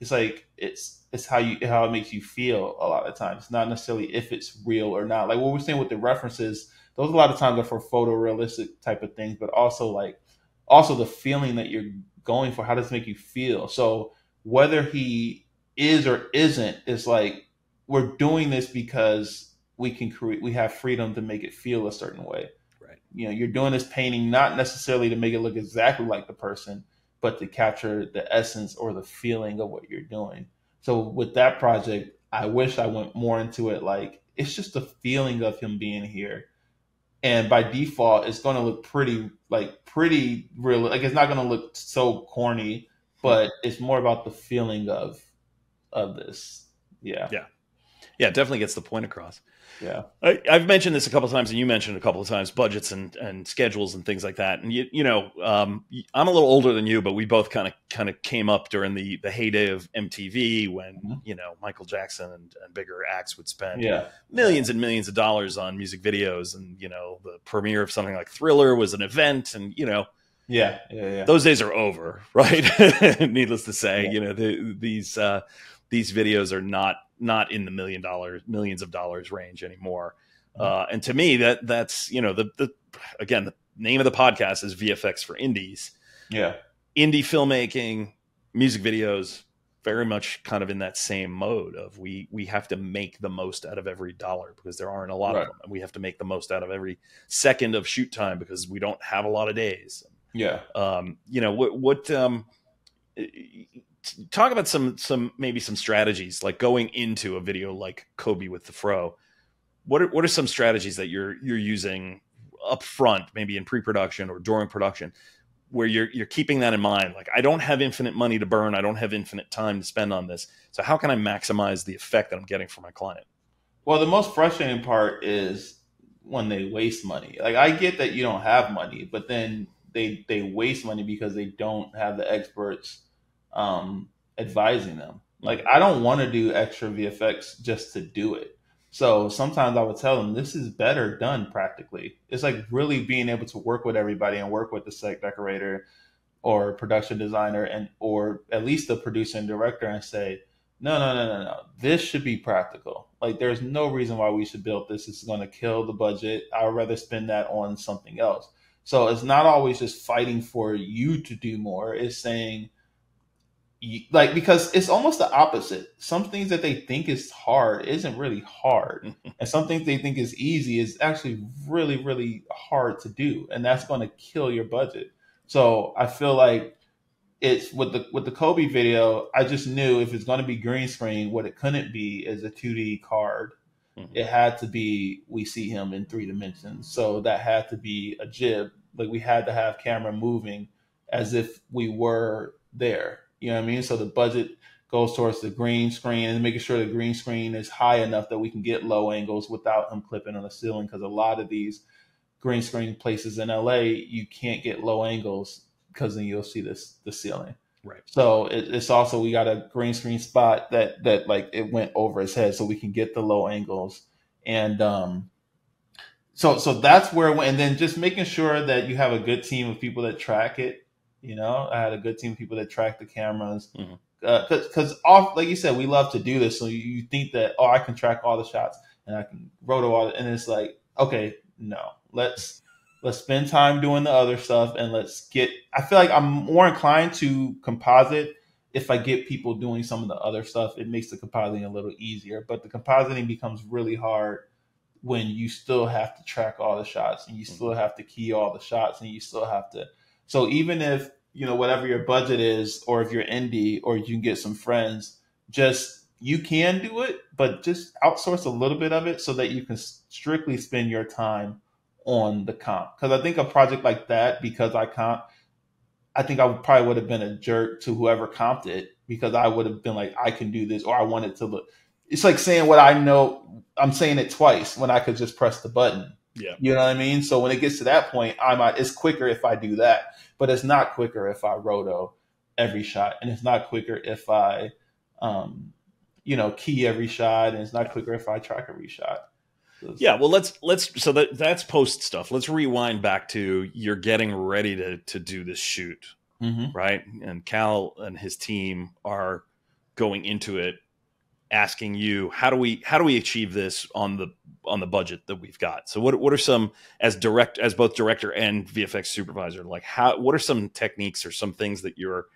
it's like, it's, it's how you, how it makes you feel a lot of times. It's not necessarily if it's real or not. Like what we're saying with the references, those a lot of times are for photorealistic type of things, but also like, also the feeling that you're going for, how does it make you feel? So whether he is or isn't, it's like, we're doing this because we can create, we have freedom to make it feel a certain way. You know, you're doing this painting not necessarily to make it look exactly like the person, but to capture the essence or the feeling of what you're doing. So with that project, I wish I went more into it. Like, it's just the feeling of him being here. And by default, it's going to look pretty, like pretty real. Like it's not going to look so corny, but it's more about the feeling of, of this. Yeah. Yeah. Yeah, definitely gets the point across. Yeah, I, I've mentioned this a couple of times, and you mentioned it a couple of times, budgets and and schedules and things like that. And you you know, um, I'm a little older than you, but we both kind of kind of came up during the the heyday of M T V when mm-hmm. you know Michael Jackson and, and bigger acts would spend yeah. millions and millions of dollars on music videos, and you know the premiere of something like Thriller was an event, and you know. Yeah, yeah, yeah. Those days are over, right? Needless to say, yeah. you know the, these uh, these videos are not. not in the million dollars, millions of dollars range anymore. Mm-hmm. Uh, and to me that that's, you know, the, the, again, the name of the podcast is V F X for Indies. Yeah. Indie filmmaking, music videos, very much kind of in that same mode of we, we have to make the most out of every dollar because there aren't a lot right. of them. And we have to make the most out of every second of shoot time because we don't have a lot of days. Yeah. Um, you know, what, what, um, talk about some, some, maybe some strategies like going into a video like Kobe with the Fro. What are, what are some strategies that you're, you're using up front, maybe in pre-production or during production, where you're, you're keeping that in mind. Like, I don't have infinite money to burn. I don't have infinite time to spend on this. So how can I maximize the effect that I'm getting for my client? Well, the most frustrating part is when they waste money. Like, I get that you don't have money, but then they, they waste money because they don't have the experts um, advising them. Like, I don't want to do extra V F X just to do it. So sometimes I would tell them, this is better done practically. It's like really being able to work with everybody and work with the set decorator or production designer, and or at least the producer and director, and say, no, no, no, no, no. This should be practical. Like, there's no reason why we should build this. It's going to kill the budget. I would rather spend that on something else. So it's not always just fighting for you to do more. It's saying, you, like, because it's almost the opposite. Some things that they think is hard isn't really hard. And some things they think is easy is actually really, really hard to do. And that's going to kill your budget. So I feel like it's with the, with the Kobe video, I just knew if it's going to be green screen, what it couldn't be is a two D card. Mm-hmm. It had to be, we see him in three dimensions. So that had to be a jib. Like, we had to have camera moving as if we were there. You know what I mean? So the budget goes towards the green screen and making sure the green screen is high enough that we can get low angles without him clipping on the ceiling. Because a lot of these green screen places in L A, you can't get low angles because then you'll see this the ceiling. Right. So it, it's also, we got a green screen spot that that like it went over his head, so we can get the low angles. And um, so so that's where it went. And then just making sure that you have a good team of people that track it. You know, I had a good team of people that track the cameras, because mm-hmm. uh, off, like you said, we love to do this. So you think that, oh, I can track all the shots and I can roto all, and it's like, okay, no, let's let's spend time doing the other stuff, and let's get. I feel like I'm more inclined to composite if I get people doing some of the other stuff. It makes the compositing a little easier, but the compositing becomes really hard when you still have to track all the shots, and you mm-hmm. still have to key all the shots, and you still have to. So even if, you know, whatever your budget is, or if you're indie, or you can get some friends, just, you can do it, but just outsource a little bit of it so that you can strictly spend your time on the comp. Because I think a project like that, because I comp, I think I would, probably would have been a jerk to whoever comped it, because I would have been like, I can do this, or I want it to look. It's like saying what I know, I'm saying it twice when I could just press the button. Yeah, you know what I mean? So when it gets to that point, I'm out, it's quicker if I do that, but it's not quicker if I roto every shot, and it's not quicker if I, um, you know, key every shot, and it's not quicker if I track every shot. So, yeah, well, let's let's so that that's post stuff. Let's rewind back to you're getting ready to to do this shoot, mm-hmm. right? And Cal and his team are going into it, asking you, how do we how do we achieve this on the on the budget that we've got? So what what are some, as direct as both director and V F X supervisor, like how what are some techniques or some things that you're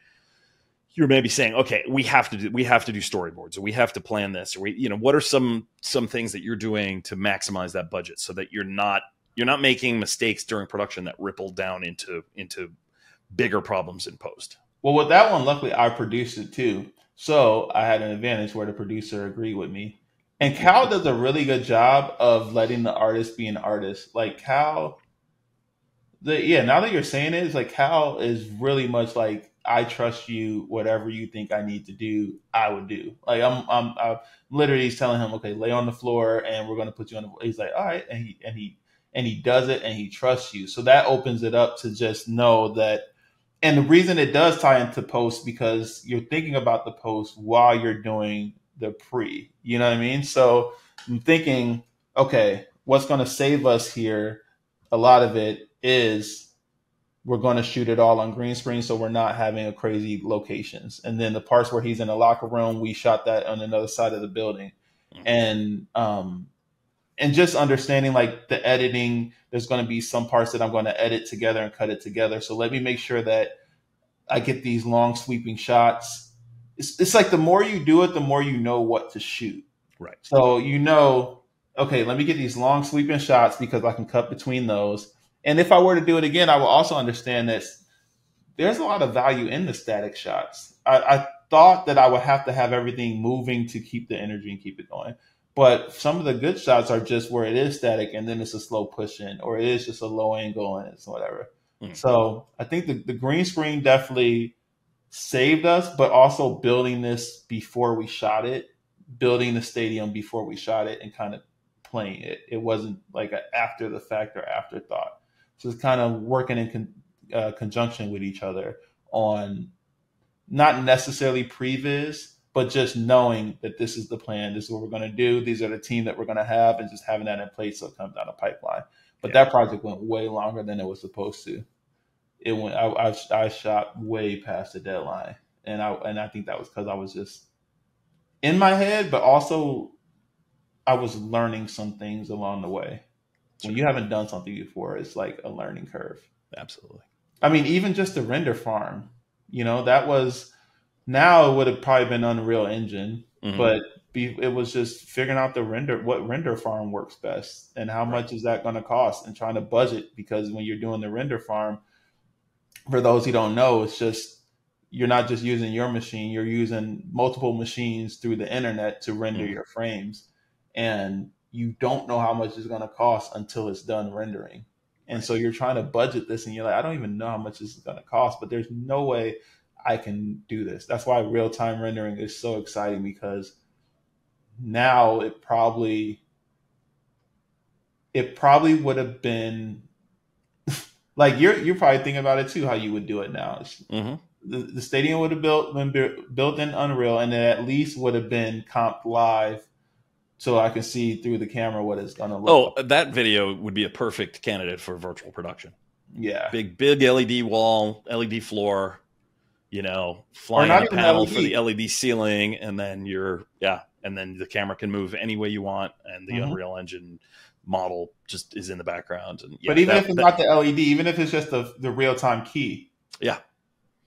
you're maybe saying, okay, we have to do we have to do storyboards, or we have to plan this, or we, you know, what are some some things that you're doing to maximize that budget so that you're not you're not making mistakes during production that ripple down into into bigger problems in post? Well, with that one, luckily I produced it too. So I had an advantage where the producer agreed with me. And Cal does a really good job of letting the artist be an artist. Like Cal, the, yeah, now that you're saying it, it's like Cal is really much like, I trust you, whatever you think I need to do, I would do. Like I'm, I'm, I'm literally telling him, okay, lay on the floor and we're going to put you on the floor. He's like, all right. And he, and he, and he does it, and he trusts you. So that opens it up to just know that. And the reason it does tie into post, because you're thinking about the post while you're doing the pre, you know what I mean? So I'm thinking, okay, what's going to save us here? A lot of it is we're going to shoot it all on green screen, so we're not having a crazy locations. And then the parts where he's in the locker room, we shot that on another side of the building. And, um, and just understanding like the editing, there's going to be some parts that I'm going to edit together and cut it together. So let me make sure that I get these long sweeping shots. It's, it's like the more you do it, the more you know what to shoot. Right. So you know, okay, let me get these long sweeping shots because I can cut between those. And if I were to do it again, I will also understand that there's a lot of value in the static shots. I, I thought that I would have to have everything moving to keep the energy and keep it going. But some of the good shots are just where it is static and then it's a slow push in, or it is just a low angle and it's whatever. Mm. So I think the, the green screen definitely saved us, but also building this before we shot it, building the stadium before we shot it and kind of playing it. It wasn't like an after the fact or afterthought. So it's kind of working in con uh, conjunction with each other on not necessarily previs, but just knowing that this is the plan, this is what we're going to do, these are the team that we're going to have, and just having that in place so it comes down a pipeline. But yeah, that project went way longer than it was supposed to. It went. I, I, I shot way past the deadline, and I and I think that was because I was just in my head, but also I was learning some things along the way. Sure. When you haven't done something before, it's like a learning curve. Absolutely. I mean, even just the render farm, you know, that was. Now it would have probably been Unreal Engine, mm-hmm. but be, it was just figuring out the render, what render farm works best and how right. much is that going to cost and trying to budget, because when you're doing the render farm, for those who don't know, it's just, you're not just using your machine, you're using multiple machines through the internet to render mm-hmm. your frames. And you don't know how much it's going to cost until it's done rendering. And right. so you're trying to budget this and you're like, I don't even know how much this is going to cost, but there's no way I can do this. That's why real-time rendering is so exciting, because now it probably, it probably would have been like, you're, you're probably thinking about it too, how you would do it now. Mm-hmm. the, the stadium would have built been built in Unreal, and it at least would have been comped live so I can see through the camera what it's going to look. Oh, that video would be a perfect candidate for virtual production. Yeah. Big, big L E D wall, L E D floor. You know, flying the panel for the L E D ceiling, and then you're, yeah, and then the camera can move any way you want, and the mm-hmm. Unreal Engine model just is in the background. And yeah, but even that, if it's that, not the L E D, even if it's just the, the real-time key. Yeah.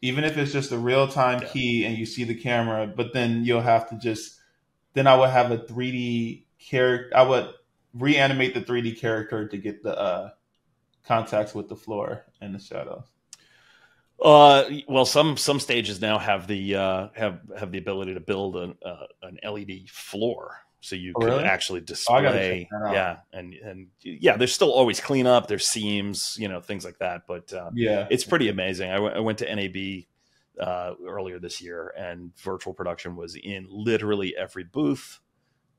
Even if it's just the real-time yeah. key and you see the camera, but then you'll have to just, then I would have a three D character, I would reanimate the three D character to get the uh, contacts with the floor and the shadows. Uh, well, some some stages now have the uh, have have the ability to build an uh, an L E D floor, so you oh, can really? actually display. Oh, yeah, and and yeah, there's still always cleanup, there's seams, you know, things like that. But uh, yeah, it's pretty amazing. I, w I went to N A B uh, earlier this year, and virtual production was in literally every booth.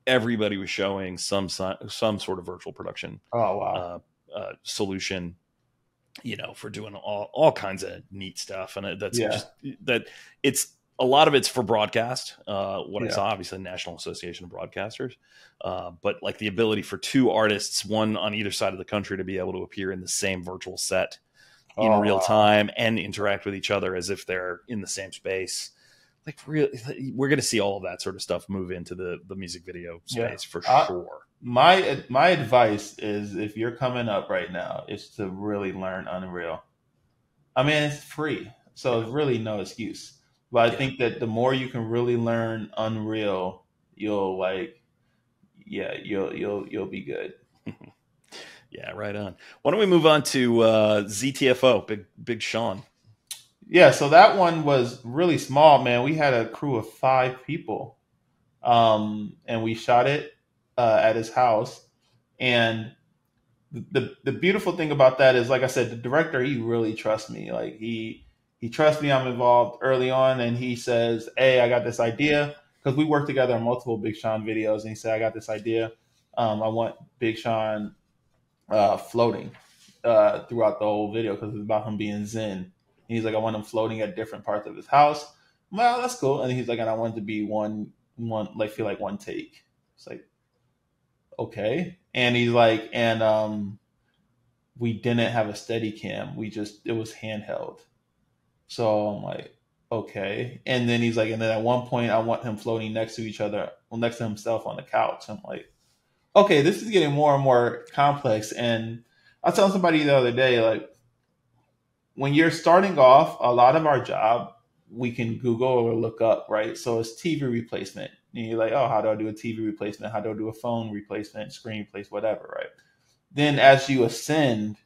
Everybody was showing some some sort of virtual production. Oh wow, uh, uh, solution. You know, for doing all, all kinds of neat stuff. And that's yeah. just that it's a lot of it's for broadcast. Uh, what yeah. I saw, obviously National Association of Broadcasters, uh, but like the ability for two artists, one on either side of the country, to be able to appear in the same virtual set in oh, real time wow. and interact with each other as if they're in the same space. Like real, we're going to see all of that sort of stuff move into the, the music video space yeah. for I sure. My my advice is, if you're coming up right now, is to really learn Unreal. I mean, it's free, so yeah. really no excuse. But I yeah. think that the more you can really learn Unreal, you'll like, yeah, you'll you'll you'll be good. Yeah, right on. Why don't we move on to uh, Z T F O, Big Big Sean? Yeah, so that one was really small, man. We had a crew of five people, um, and we shot it. Uh, at his house. And the the beautiful thing about that is, like I said, the director, he really trusts me. Like he he trusts me. I'm involved early on, and he says, hey, I got this idea, because we worked together on multiple Big Sean videos, and he said, I got this idea, um, I want Big Sean uh, floating uh, throughout the whole video, because it's about him being zen. And he's like, I want him floating at different parts of his house. Well, that's cool. And he's like, and I want it to be one one like feel like one take. It's like, okay. And he's like, and um, we didn't have a steady cam. We just, it was handheld. So I'm like, okay. And then he's like, and then at one point I want him floating next to each other, well, next to himself on the couch. I'm like, okay, this is getting more and more complex. And I was telling somebody the other day, like, when you're starting off, a lot of our job, we can Google or look up, right? So it's T V replacement. And you're like, oh, how do I do a T V replacement? How do I do a phone replacement, screen replace, whatever, right? Then as you ascend,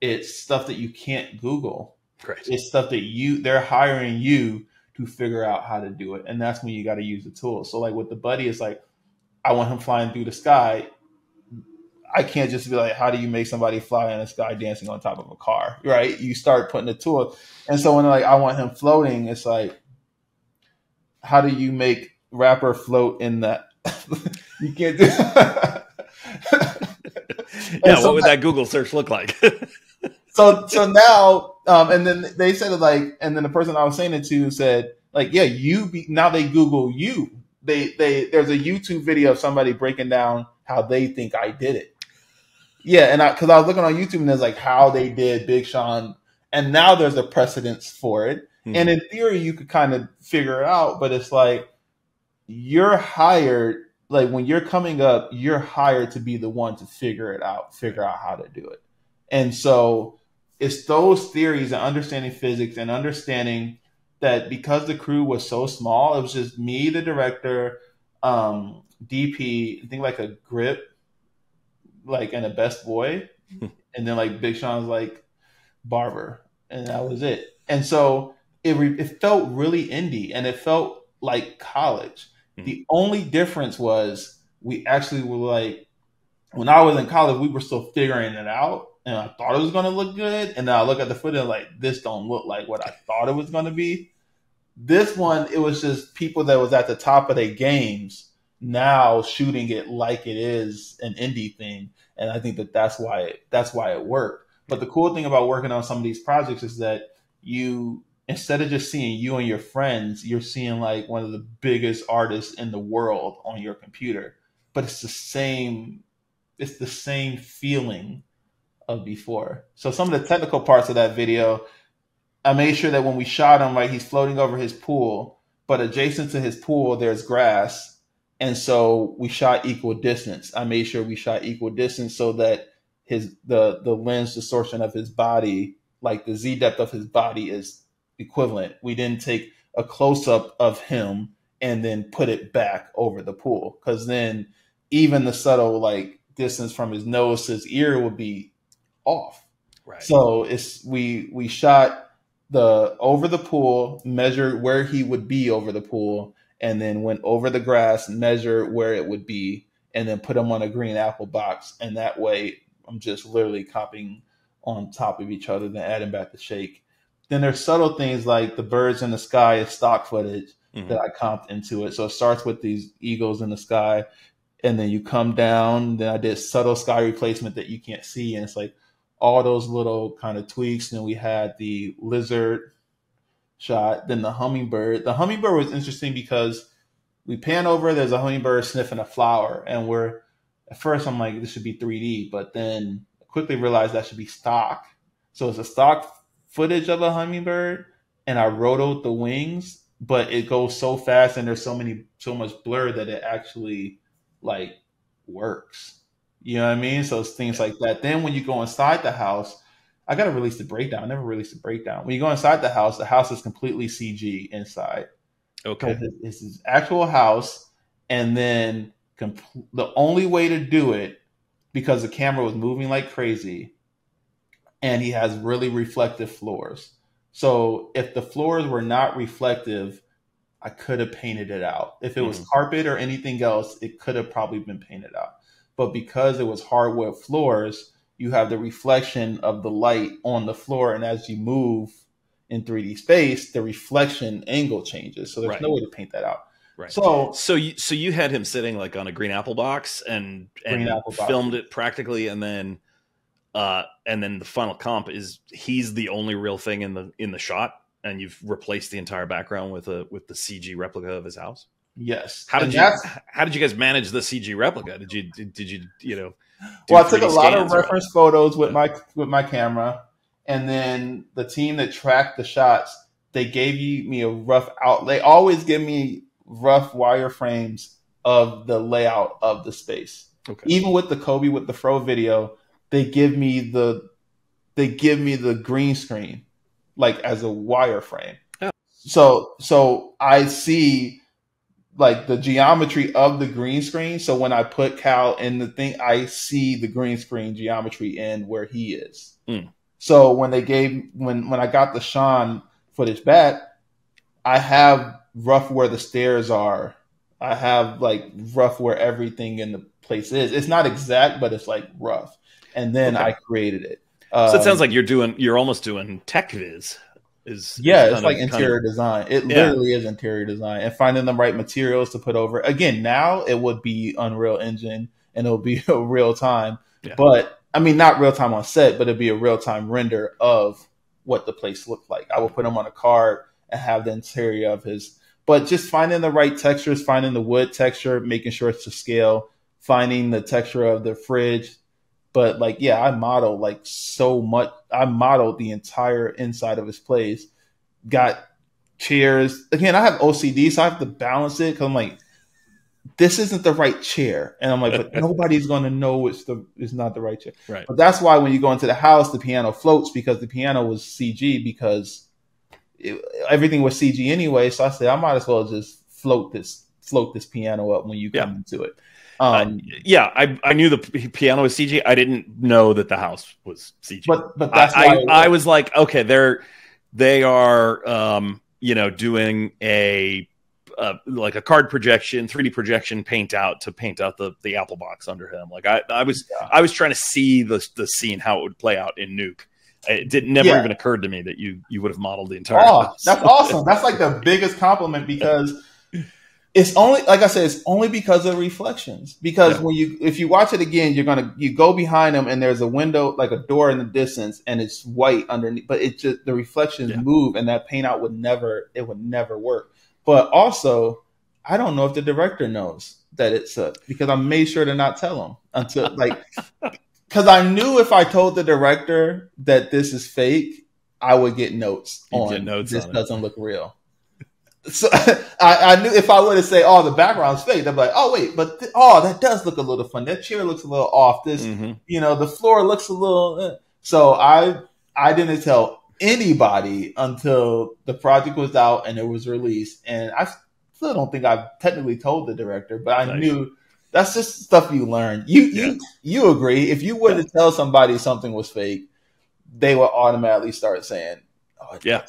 it's stuff that you can't Google. Correct. It's stuff that you, they're hiring you to figure out how to do it. And that's when you got to use the tools. So like with the buddy, it's like, I want him flying through the sky. I can't just be like, how do you make somebody fly in the sky dancing on top of a car, right? You start putting a tool. And so when like, I want him floating, it's like, how do you make rapper float in the, you can't do Yeah, so what would that Google search look like? so so now, um, and then they said it like, and then the person I was saying it to said like, yeah, you be, now they Google you. They, they, there's a YouTube video of somebody breaking down how they think I did it. Yeah, and I, because I was looking on YouTube and there's like how they did Big Sean, and now there's a precedence for it. Mm-hmm. And in theory, you could kind of figure it out, but it's like you're hired, like when you're coming up, you're hired to be the one to figure it out, figure out how to do it. And so it's those theories and understanding physics and understanding that because the crew was so small, it was just me, the director, um, D P, I think like a grip, like and a best boy, and then like Big Sean's like barber, and that was it. And so it re it felt really indie, and it felt like college. Mm-hmm. The only difference was we actually were like, when I was in college, we were still figuring it out. And I thought it was going to look good. And then I look at the footage like, this don't look like what I thought it was going to be. This one, it was just people that was at the top of their games now shooting it like it is an indie thing. And I think that that's why it, that's why it worked. But the cool thing about working on some of these projects is that you, instead of just seeing you and your friends, you're seeing like one of the biggest artists in the world on your computer. But it's the same, it's the same feeling of before. So some of the technical parts of that video, I made sure that when we shot him, right, he's floating over his pool, but adjacent to his pool there's grass, and so we shot equal distance. I made sure we shot equal distance so that his the the lens distortion of his body, like the Z depth of his body, is equivalent. We didn't take a close up of him and then put it back over the pool, because then even the subtle like distance from his nose to his ear would be off. Right. So it's we we shot the over the pool, measured where he would be over the pool, and then went over the grass, measured where it would be, and then put him on a green apple box. And that way I'm just literally copying on top of each other, then adding back the shake. Then there's subtle things like the birds in the sky is stock footage mm-hmm. that I comped into it. So it starts with these eagles in the sky, and then you come down. Then I did subtle sky replacement that you can't see, and it's like all those little kind of tweaks. And then we had the lizard shot, then the hummingbird. The hummingbird was interesting because we pan over, there's a hummingbird sniffing a flower. And we're, at first I'm like, this should be three D, but then I quickly realized that should be stock. So it's a stock footage of a hummingbird, and I rotoed the wings, but it goes so fast and there's so many, so much blur that it actually like works. You know what I mean? So it's things like that. Then when you go inside the house, I got to release the breakdown. I never released the breakdown. When you go inside the house, the house is completely C G inside. Okay. It's his actual house. And then the only way to do it, because the camera was moving like crazy and he has really reflective floors. So if the floors were not reflective, I could have painted it out. If it mm-hmm. was carpet or anything else, it could have probably been painted out. But because it was hardwood floors, you have the reflection of the light on the floor. And as you move in three D space, the reflection angle changes. So there's right. no way to paint that out. Right. So, so you, so you had him sitting like on a green apple box and, and apple filmed box. it practically. And then, uh, and then the final comp is he's the only real thing in the, in the shot. And you've replaced the entire background with a, with the C G replica of his house. Yes. How did you, how did you guys manage the C G replica? Did you, did, did you, you know, well, I took a lot of reference photos with my, with my camera, and then the team that tracked the shots, they gave you me a rough out. They always give me rough wireframes of the layout of the space. Okay. Even with the Kobe With the Fro video, they give me the, they give me the green screen, like as a wireframe. Oh. So, so I see like the geometry of the green screen. So when I put Cal in the thing, I see the green screen geometry in where he is. Mm. So when they gave, when, when I got the Sean footage back, I have rough where the stairs are I have like rough where everything in the place is. It's not exact, but it's like rough. And then okay. I created it. Um, so it sounds like you're doing, you're almost doing tech viz. Is, yeah, is it's like of, interior of, design. It yeah. literally is interior design and finding the right materials to put over. Again, now it would be Unreal Engine and it'll be a real time. Yeah. But I mean, not real time on set, but it'd be a real time render of what the place looked like. I would put him on a card and have the interior of his. But just finding the right textures, finding the wood texture, making sure it's to scale, finding the texture of the fridge. But like, yeah, I modeled like so much. I modeled the entire inside of his place. Got chairs. Again, I have O C D, so I have to balance it because I'm like, this isn't the right chair. And I'm like, but nobody's going to know it's the it's not the right chair. Right. But that's why when you go into the house, the piano floats because the piano was C G because it, everything was C G anyway. So I said, I might as well just float this float this piano up when you come yeah. into it. Um, uh, yeah, I, I knew the p piano was C G. I didn't know that the house was C G. But, but that's I, why I, I was like, okay, they're they are um, you know doing a uh, like a card projection, three D projection, paint out to paint out the the apple box under him. Like I I was yeah. I was trying to see the the scene how it would play out in Nuke. It didn't never yeah. even occurred to me that you you would have modeled the entire. Oh, house. That's awesome. That's like the biggest compliment because. It's only, like I said, it's only because of reflections. Because yeah. when you, if you watch it again, you're gonna, you go behind them, and there's a window, like a door in the distance, and it's white underneath. But it just the reflections yeah. move, and that paint out would never, it would never work. But also, I don't know if the director knows that it's a because I made sure to not tell him until like, because I knew if I told the director that this is fake, I would get notes you on get notes this on doesn't look real. So I, I knew if I were to say, "Oh, the background's fake," they'd be like, "Oh, wait, but th oh, that does look a little fun. That chair looks a little off. This, mm-hmm. you know, the floor looks a little." Eh. So I, I didn't tell anybody until the project was out and it was released. And I still don't think I've technically told the director, but I nice. knew that's just stuff you learn. You, yeah. you, you agree. If you were to tell somebody something was fake, they will automatically start saying, "Oh, it yeah."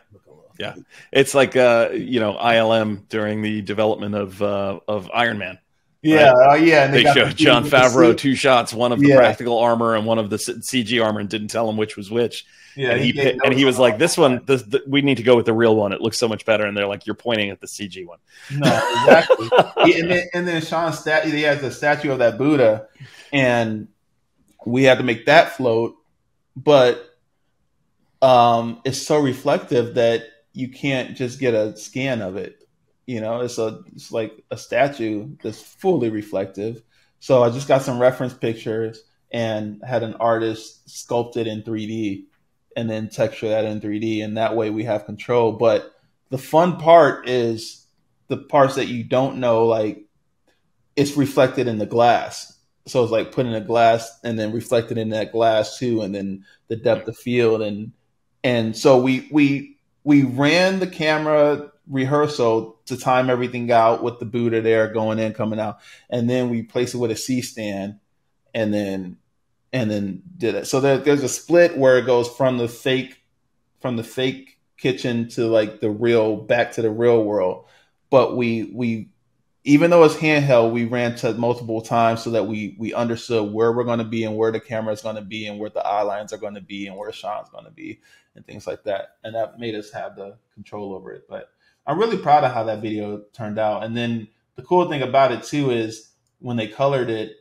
Yeah, it's like uh, you know, I L M during the development of uh, of Iron Man. Yeah, right? uh, yeah. And they, they showed John Favreau two shots, one of the yeah. practical armor and one of the C G armor, and didn't tell him which was which. Yeah, and he, he and he was like, "This one, this, the, we need to go with the real one. It looks so much better." And they're like, "You're pointing at the C G one." No, exactly. yeah, and, then, and then Sean's statue, he has a statue of that Buddha, and we had to make that float, but um, it's so reflective that. You can't just get a scan of it, you know. It's a it's like a statue that's fully reflective. So I just got some reference pictures and had an artist sculpt it in three D and then texture that in three D, and that way we have control. But the fun part is the parts that you don't know, like it's reflected in the glass. So it's like putting a glass and then reflected in that glass too, and then the depth of field and and so we we. We ran the camera rehearsal to time everything out with the Buddha there going in, coming out, and then we placed it with a C stand, and then and then did it. So there, there's a split where it goes from the fake from the fake kitchen to like the real back to the real world. But we we even though it's handheld, we ran to multiple times so that we we understood where we're going to be and where the camera is going to be and where the eye lines are going to be and where Sean's going to be. And things like that, and that made us have the control over it. But I'm really proud of how that video turned out. And then the cool thing about it too is when they colored it,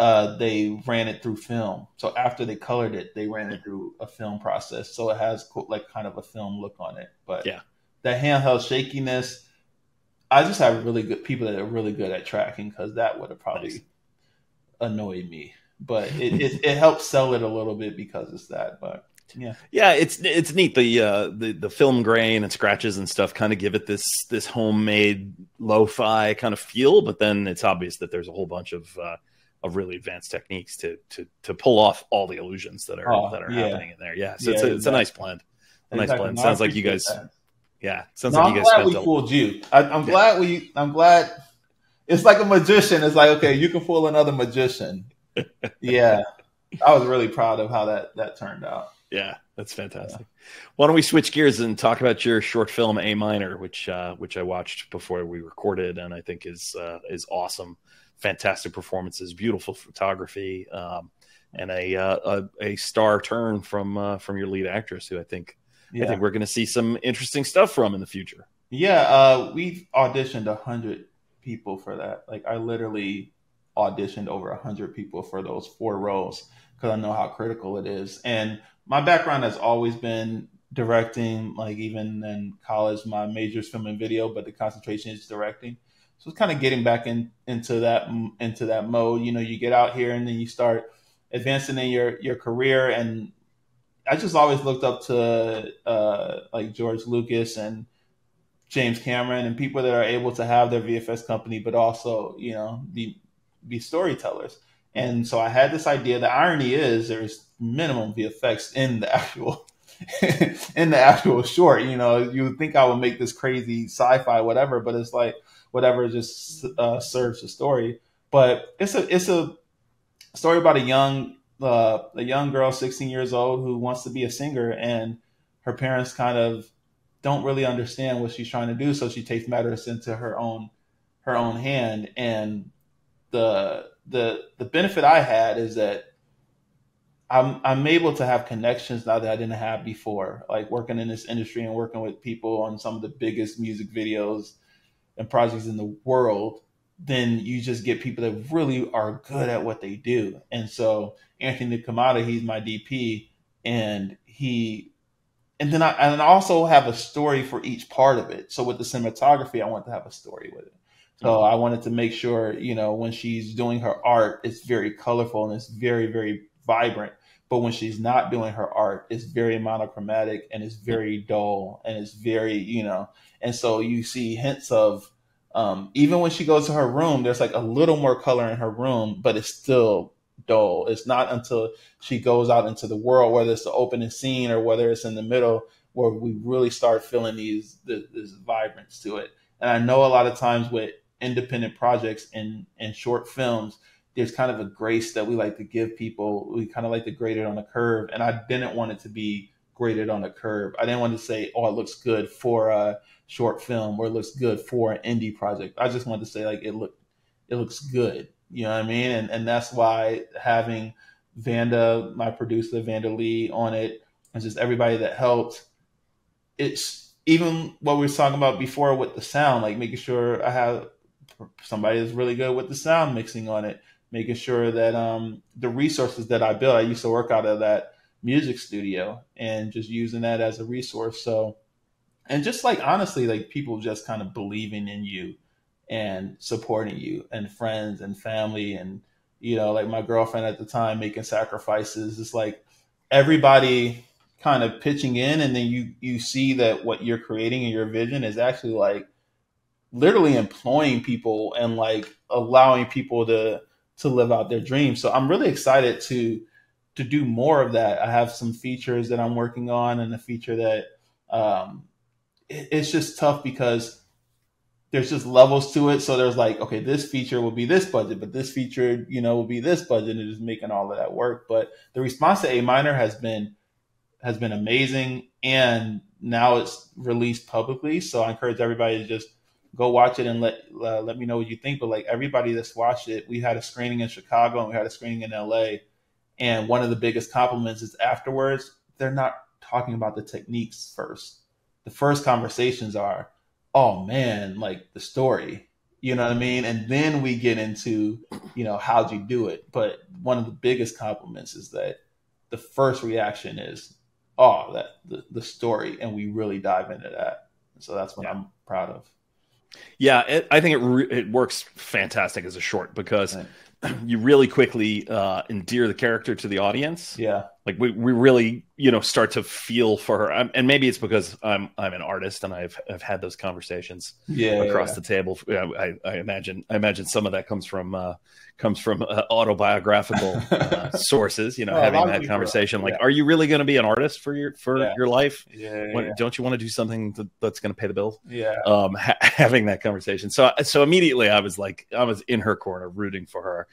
uh, they ran it through film. So after they colored it, they ran it through a film process. So it has cool, like kind of a film look on it. But yeah, that handheld shakiness, I just have really good people that are really good at tracking because that would have probably nice. annoyed me. But it, it it helped sell it a little bit because it's that. But yeah, yeah, it's it's neat. The uh, the the film grain and scratches and stuff kind of give it this this homemade lo-fi kind of feel, but then it's obvious that there's a whole bunch of uh, of really advanced techniques to to to pull off all the illusions that are oh, that are yeah. happening in there. Yeah, so yeah, it's a, exactly. it's a nice blend. A exactly. nice blend. No, sounds like you guys. That. Yeah, sounds no, like I'm you guys. Glad we fooled you. I, I'm yeah. glad we. I'm glad. It's like a magician. It's like okay, you can fool another magician. Yeah, I was really proud of how that that turned out. Yeah, that's fantastic. Yeah. Why don't we switch gears and talk about your short film A Minor, which uh, which I watched before we recorded, and I think is uh, is awesome. Fantastic performances, beautiful photography, um, and a, uh, a a star turn from uh, from your lead actress, who I think yeah. I think we're going to see some interesting stuff from in the future. Yeah, uh, we've auditioned a hundred people for that. Like, I literally auditioned over a hundred people for those four roles because I know how critical it is. And my background has always been directing. Like, even in college, my major is film and video, but the concentration is directing. So it's kind of getting back in, into that into that mode. You know, you get out here and then you start advancing in your, your career. And I just always looked up to uh, like George Lucas and James Cameron and people that are able to have their V F X company, but also, you know, be, be storytellers. And so I had this idea. The irony is there's minimum V F X in the actual in the actual short. You know, you would think I would make this crazy sci-fi whatever, but it's like whatever just uh, serves the story. But it's a it's a story about a young uh, a young girl, sixteen years old, who wants to be a singer, and her parents kind of don't really understand what she's trying to do, so she takes matters into her own her own hand. And the the the benefit I had is that I'm I'm able to have connections now that I didn't have before, like working in this industry and working with people on some of the biggest music videos and projects in the world. Then you just get people that really are good at what they do. And so Anthony Kamada, he's my D P, and he and then I and I also have a story for each part of it. So with the cinematography, I want to have a story with it. So I wanted to make sure, you know, when she's doing her art, it's very colorful and it's very, very vibrant. But when she's not doing her art, it's very monochromatic and it's very dull and it's very, you know, and so you see hints of um, even when she goes to her room, there's like a little more color in her room, but it's still dull. It's not until she goes out into the world, whether it's the opening scene or whether it's in the middle, where we really start feeling these this, this vibrance to it. And I know a lot of times with independent projects and, and short films, there's kind of a grace that we like to give people. We kind of like to grade it on a curve. And I didn't want it to be graded on a curve. I didn't want to say, oh, it looks good for a short film or it looks good for an indie project. I just wanted to say, like, it look, it looks good. You know what I mean? And and that's why having Vanda, my producer, Vanda Lee, on it, and just everybody that helped, it's even what we were talking about before with the sound, like making sure I have somebody that's really good with the sound mixing on it, making sure that um, the resources that I built, I used to work out of that music studio and just using that as a resource. So, and just like, honestly, like people just kind of believing in you and supporting you and friends and family. And, you know, like my girlfriend at the time making sacrifices, it's like everybody kind of pitching in. And then you, you see that what you're creating and your vision is actually like, literally employing people and like allowing people to to live out their dreams. So I'm really excited to to do more of that. I have some features that I'm working on, and a feature that um, it, it's just tough because there's just levels to it. So there's like, okay, this feature will be this budget, but this feature, you know, will be this budget, and just making all of that work. But the response to A Minor has been has been amazing, and now it's released publicly. So I encourage everybody to just go watch it and let uh, let me know what you think. But like everybody that's watched it, we had a screening in Chicago and we had a screening in L A. And one of the biggest compliments is afterwards, they're not talking about the techniques first. The first conversations are, oh man, like the story, you know what I mean? And then we get into, you know, how'd you do it? But one of the biggest compliments is that the first reaction is, oh, that the, the story. And we really dive into that. So that's what yeah. I'm proud of. Yeah, it, I think it re- it works fantastic as a short because right. you really quickly uh, endear the character to the audience. Yeah, like we, we really you know start to feel for her, I'm, and maybe it's because I'm I'm an artist and I've I've had those conversations yeah, across yeah. the table. I, I imagine I imagine some of that comes from uh, comes from uh, autobiographical uh, sources. You know, well, having that conversation, are, like, yeah. are you really going to be an artist for your for yeah. your life? Yeah, when, yeah. Don't you want to do something to, that's going to pay the bills? Yeah, um, ha- having that conversation. So so immediately I was like I was in her corner, rooting for her.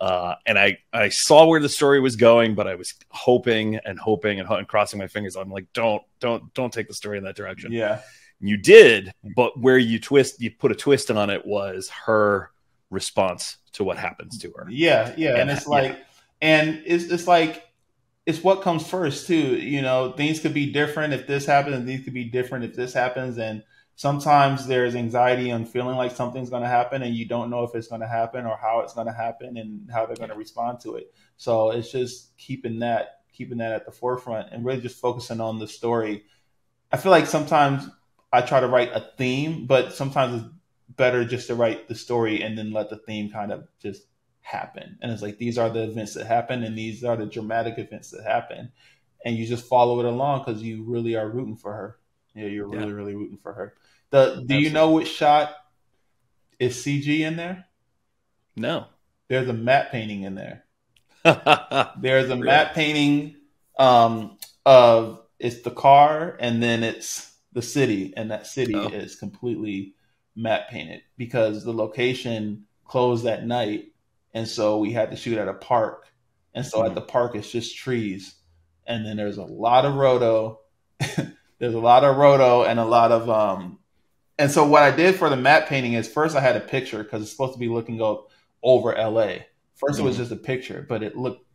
Uh, and I, I saw where the story was going, but I was hoping and hoping and, and crossing my fingers. I'm like, don't, don't, don't take the story in that direction. Yeah. You did, but where you twist, you put a twist on it was her response to what happens to her. Yeah. Yeah. And, and it's like, yeah. and it's, it's like, it's what comes first too. You know, things could be different if this happens, and things could be different if this happens. And sometimes there's anxiety and feeling like something's going to happen and you don't know if it's going to happen or how it's going to happen and how they're going to respond to it. So it's just keeping that, keeping that at the forefront and really just focusing on the story. I feel like sometimes I try to write a theme, but sometimes it's better just to write the story and then let the theme kind of just happen. And it's like, these are the events that happen and these are the dramatic events that happen. And you just follow it along because you really are rooting for her. Yeah, you're really, yeah. really rooting for her. The, do Absolutely. You know which shot is C G in there? No. There's a matte painting in there. There's a really? matte painting um, of, it's the car and then it's the city. And that city oh. is completely matte painted because the location closed that night. And so we had to shoot at a park. And so mm-hmm. at the park, it's just trees. And then there's a lot of roto. There's a lot of roto and a lot of, um, and so what I did for the matte painting is first I had a picture because it's supposed to be looking up over L A. First mm-hmm. it was just a picture, but it looked,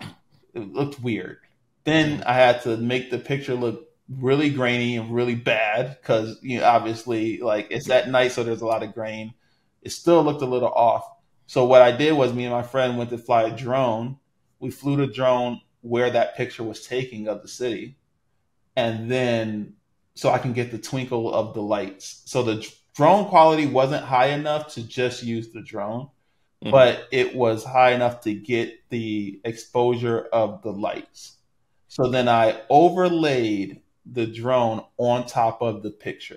it looked weird. Then I had to make the picture look really grainy and really bad because, you know, obviously like it's at night, so there's a lot of grain. It still looked a little off. So what I did was me and my friend went to fly a drone. We flew the drone where that picture was taking of the city. And then, so I can get the twinkle of the lights. So the drone quality wasn't high enough to just use the drone, mm-hmm. but it was high enough to get the exposure of the lights. So then I overlaid the drone on top of the picture.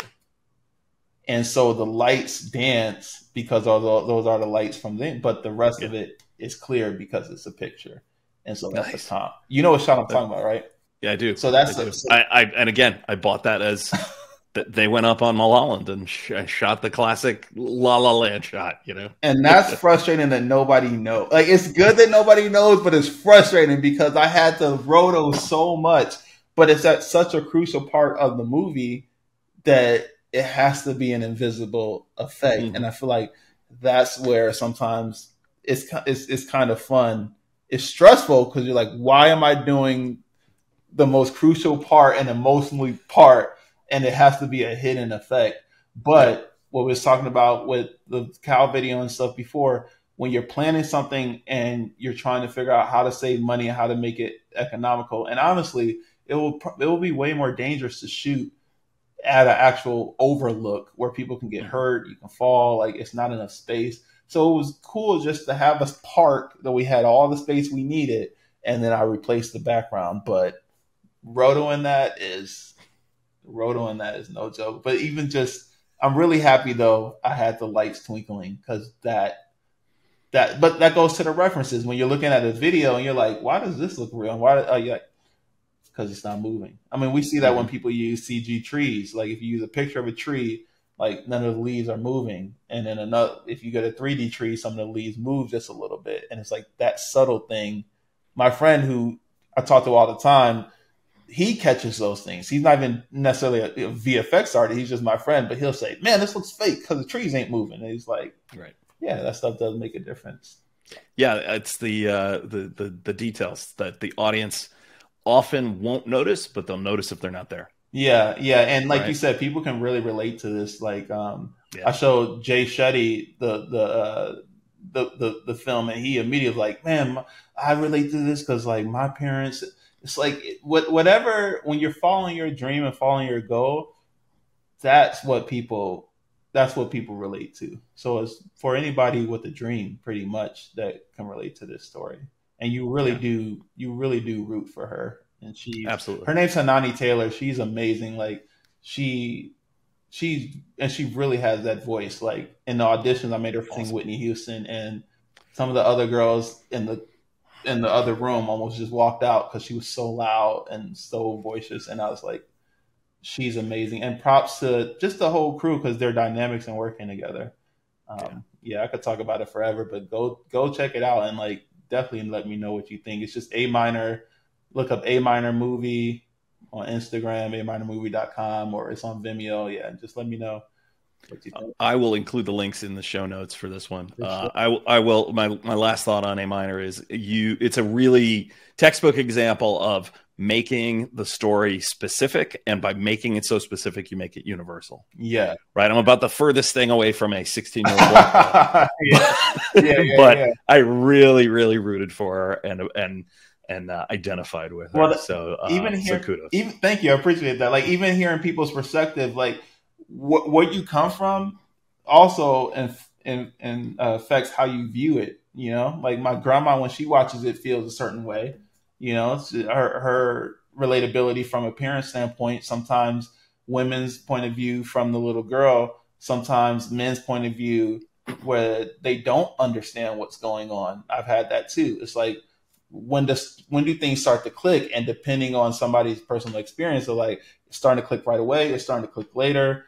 And so the lights dance because all the, those are the lights from then, but the rest yeah. of it is clear because it's a picture. And so that's nice. The top. You know what shot I'm talking about, right? Yeah, I do. So that's I, do. A, I, I and again, I bought that as that they went up on Mulholland and sh shot the classic La La Land shot, you know. And that's frustrating that nobody knows. Like it's good that nobody knows, but it's frustrating because I had to roto so much, but it's at such a crucial part of the movie that it has to be an invisible effect. Mm-hmm. And I feel like that's where sometimes it's it's it's kind of fun. It's stressful because you're like, why am I doing the most crucial part and emotionally part, and it has to be a hidden effect. But what we was talking about with the Cal video and stuff before, when you're planning something and you're trying to figure out how to save money and how to make it economical, and honestly, it will it will be way more dangerous to shoot at an actual overlook where people can get hurt, you can fall, like it's not enough space. So it was cool just to have us park that we had all the space we needed, and then I replaced the background, but Rotoing that is rotoing that is no joke. But even just, I'm really happy though I had the lights twinkling because that that but that goes to the references. When you're looking at a video and you're like, why does this look real? And why are you like, because it's not moving. I mean, we see that when people use C G trees. Like if you use a picture of a tree, like none of the leaves are moving. And then another, if you get a three D tree, some of the leaves move just a little bit. And it's like that subtle thing. My friend who I talk to all the time, he catches those things. He's not even necessarily a V F X artist. He's just my friend, but he'll say, man, this looks fake because the trees ain't moving. And he's like, right. Yeah, that stuff does make a difference. Yeah. It's the, uh, the, the, the details that the audience often won't notice, but they'll notice if they're not there. Yeah. Yeah. And like right. you said, people can really relate to this. Like, um, yeah. I showed Jay Shetty the, the, uh, the, the, the film, and he immediately like, man, I relate to this. Cause like my parents, it's like whatever, when you're following your dream and following your goal, that's what people, that's what people relate to. So it's for anybody with a dream pretty much that can relate to this story. And you really yeah. do, you really do root for her. And she, absolutely. Her name's Hanani Taylor. She's amazing. Like she, she's, and she really has that voice. Like in the auditions, I made her sing awesome. Whitney Houston, and some of the other girls in the, in the other room almost just walked out because she was so loud and so boisterous. And I was like, she's amazing. And props to just the whole crew because their dynamics and working together. Um, yeah. yeah, I could talk about it forever, but go go check it out and like definitely let me know what you think. It's just A Minor. Look up A Minor Movie on Instagram, a minor movie dot com, or it's on Vimeo. Yeah, just let me know what you think. I will include the links in the show notes for this one. For sure. uh, I, I will. My, my last thought on A Minor is you. It's a really textbook example of making the story specific, and by making it so specific, you make it universal. Yeah, right. I'm about the furthest thing away from a sixteen year old. yeah. yeah, yeah, but yeah. I really, really rooted for her and and. and uh, identified with her. Well, so uh, even here, so kudos. Even, thank you. I appreciate that. Like even hearing people's perspective, like wh where you come from also and, and, and uh, affects how you view it. You know, like my grandma, when she watches it, feels a certain way, you know, her, her relatability from a parent standpoint, sometimes women's point of view from the little girl, sometimes men's point of view where they don't understand what's going on. I've had that too. It's like, when does when do things start to click? And depending on somebody's personal experience, they're like it's starting to click right away, it's starting to click later.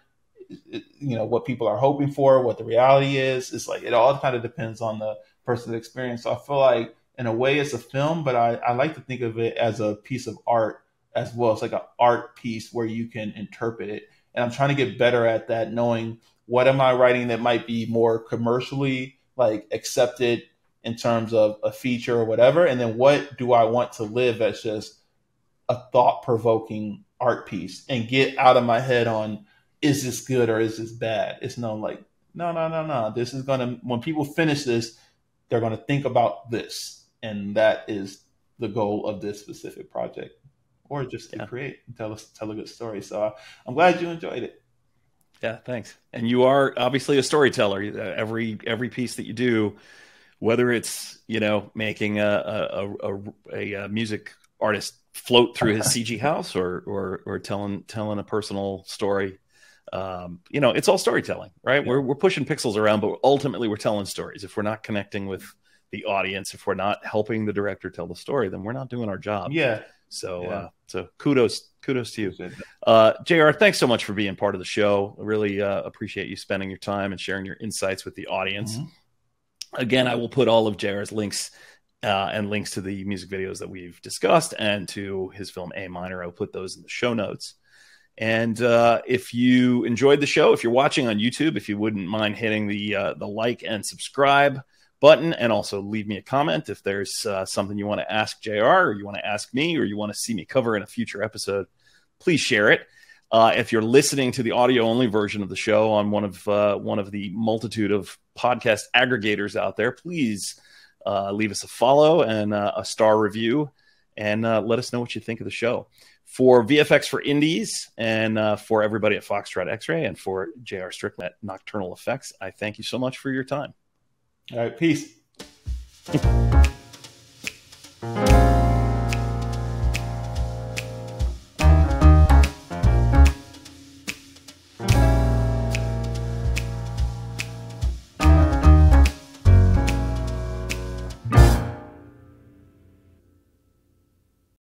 It, you know what people are hoping for, what the reality is. It's like it all kind of depends on the person's experience. So I feel like in a way it's a film, but I, I like to think of it as a piece of art as well. It's like an art piece where you can interpret it. And I'm trying to get better at that, knowing what am I writing that might be more commercially like accepted in terms of a feature or whatever. And then what do I want to live as just a thought provoking art piece and get out of my head on, is this good or is this bad? It's no like, no, no, no, no. This is going to, when people finish this, they're going to think about this. And that is the goal of this specific project, or just to yeah. create and tell us, tell a good story. So I, I'm glad you enjoyed it. Yeah. Thanks. And you are obviously a storyteller. Every, every piece that you do, whether it's, you know, making a a, a, a music artist float through his C G house or, or, or telling, telling a personal story, um, you know, it's all storytelling, right? Yeah. We're, we're pushing pixels around, but ultimately we're telling stories. If we're not connecting with the audience, if we're not helping the director tell the story, then we're not doing our job. Yeah. So, yeah. Uh, so kudos, kudos to you. Uh, J R, thanks so much for being part of the show. I really uh, appreciate you spending your time and sharing your insights with the audience. Mm-hmm. Again, I will put all of J R's links uh, and links to the music videos that we've discussed and to his film A Minor. I'll put those in the show notes. And uh, if you enjoyed the show, if you're watching on YouTube, if you wouldn't mind hitting the, uh, the like and subscribe button, and also leave me a comment if there's uh, something you want to ask J R or you want to ask me or you want to see me cover in a future episode, please share it. Uh, if you're listening to the audio-only version of the show on one of uh, one of the multitude of podcast aggregators out there, please uh, leave us a follow and uh, a star review, and uh, let us know what you think of the show. For V F X for Indies, and uh, for everybody at Foxtrot X-Ray, and for J R Strickland at Nocturnal Effects, I thank you so much for your time. All right, peace.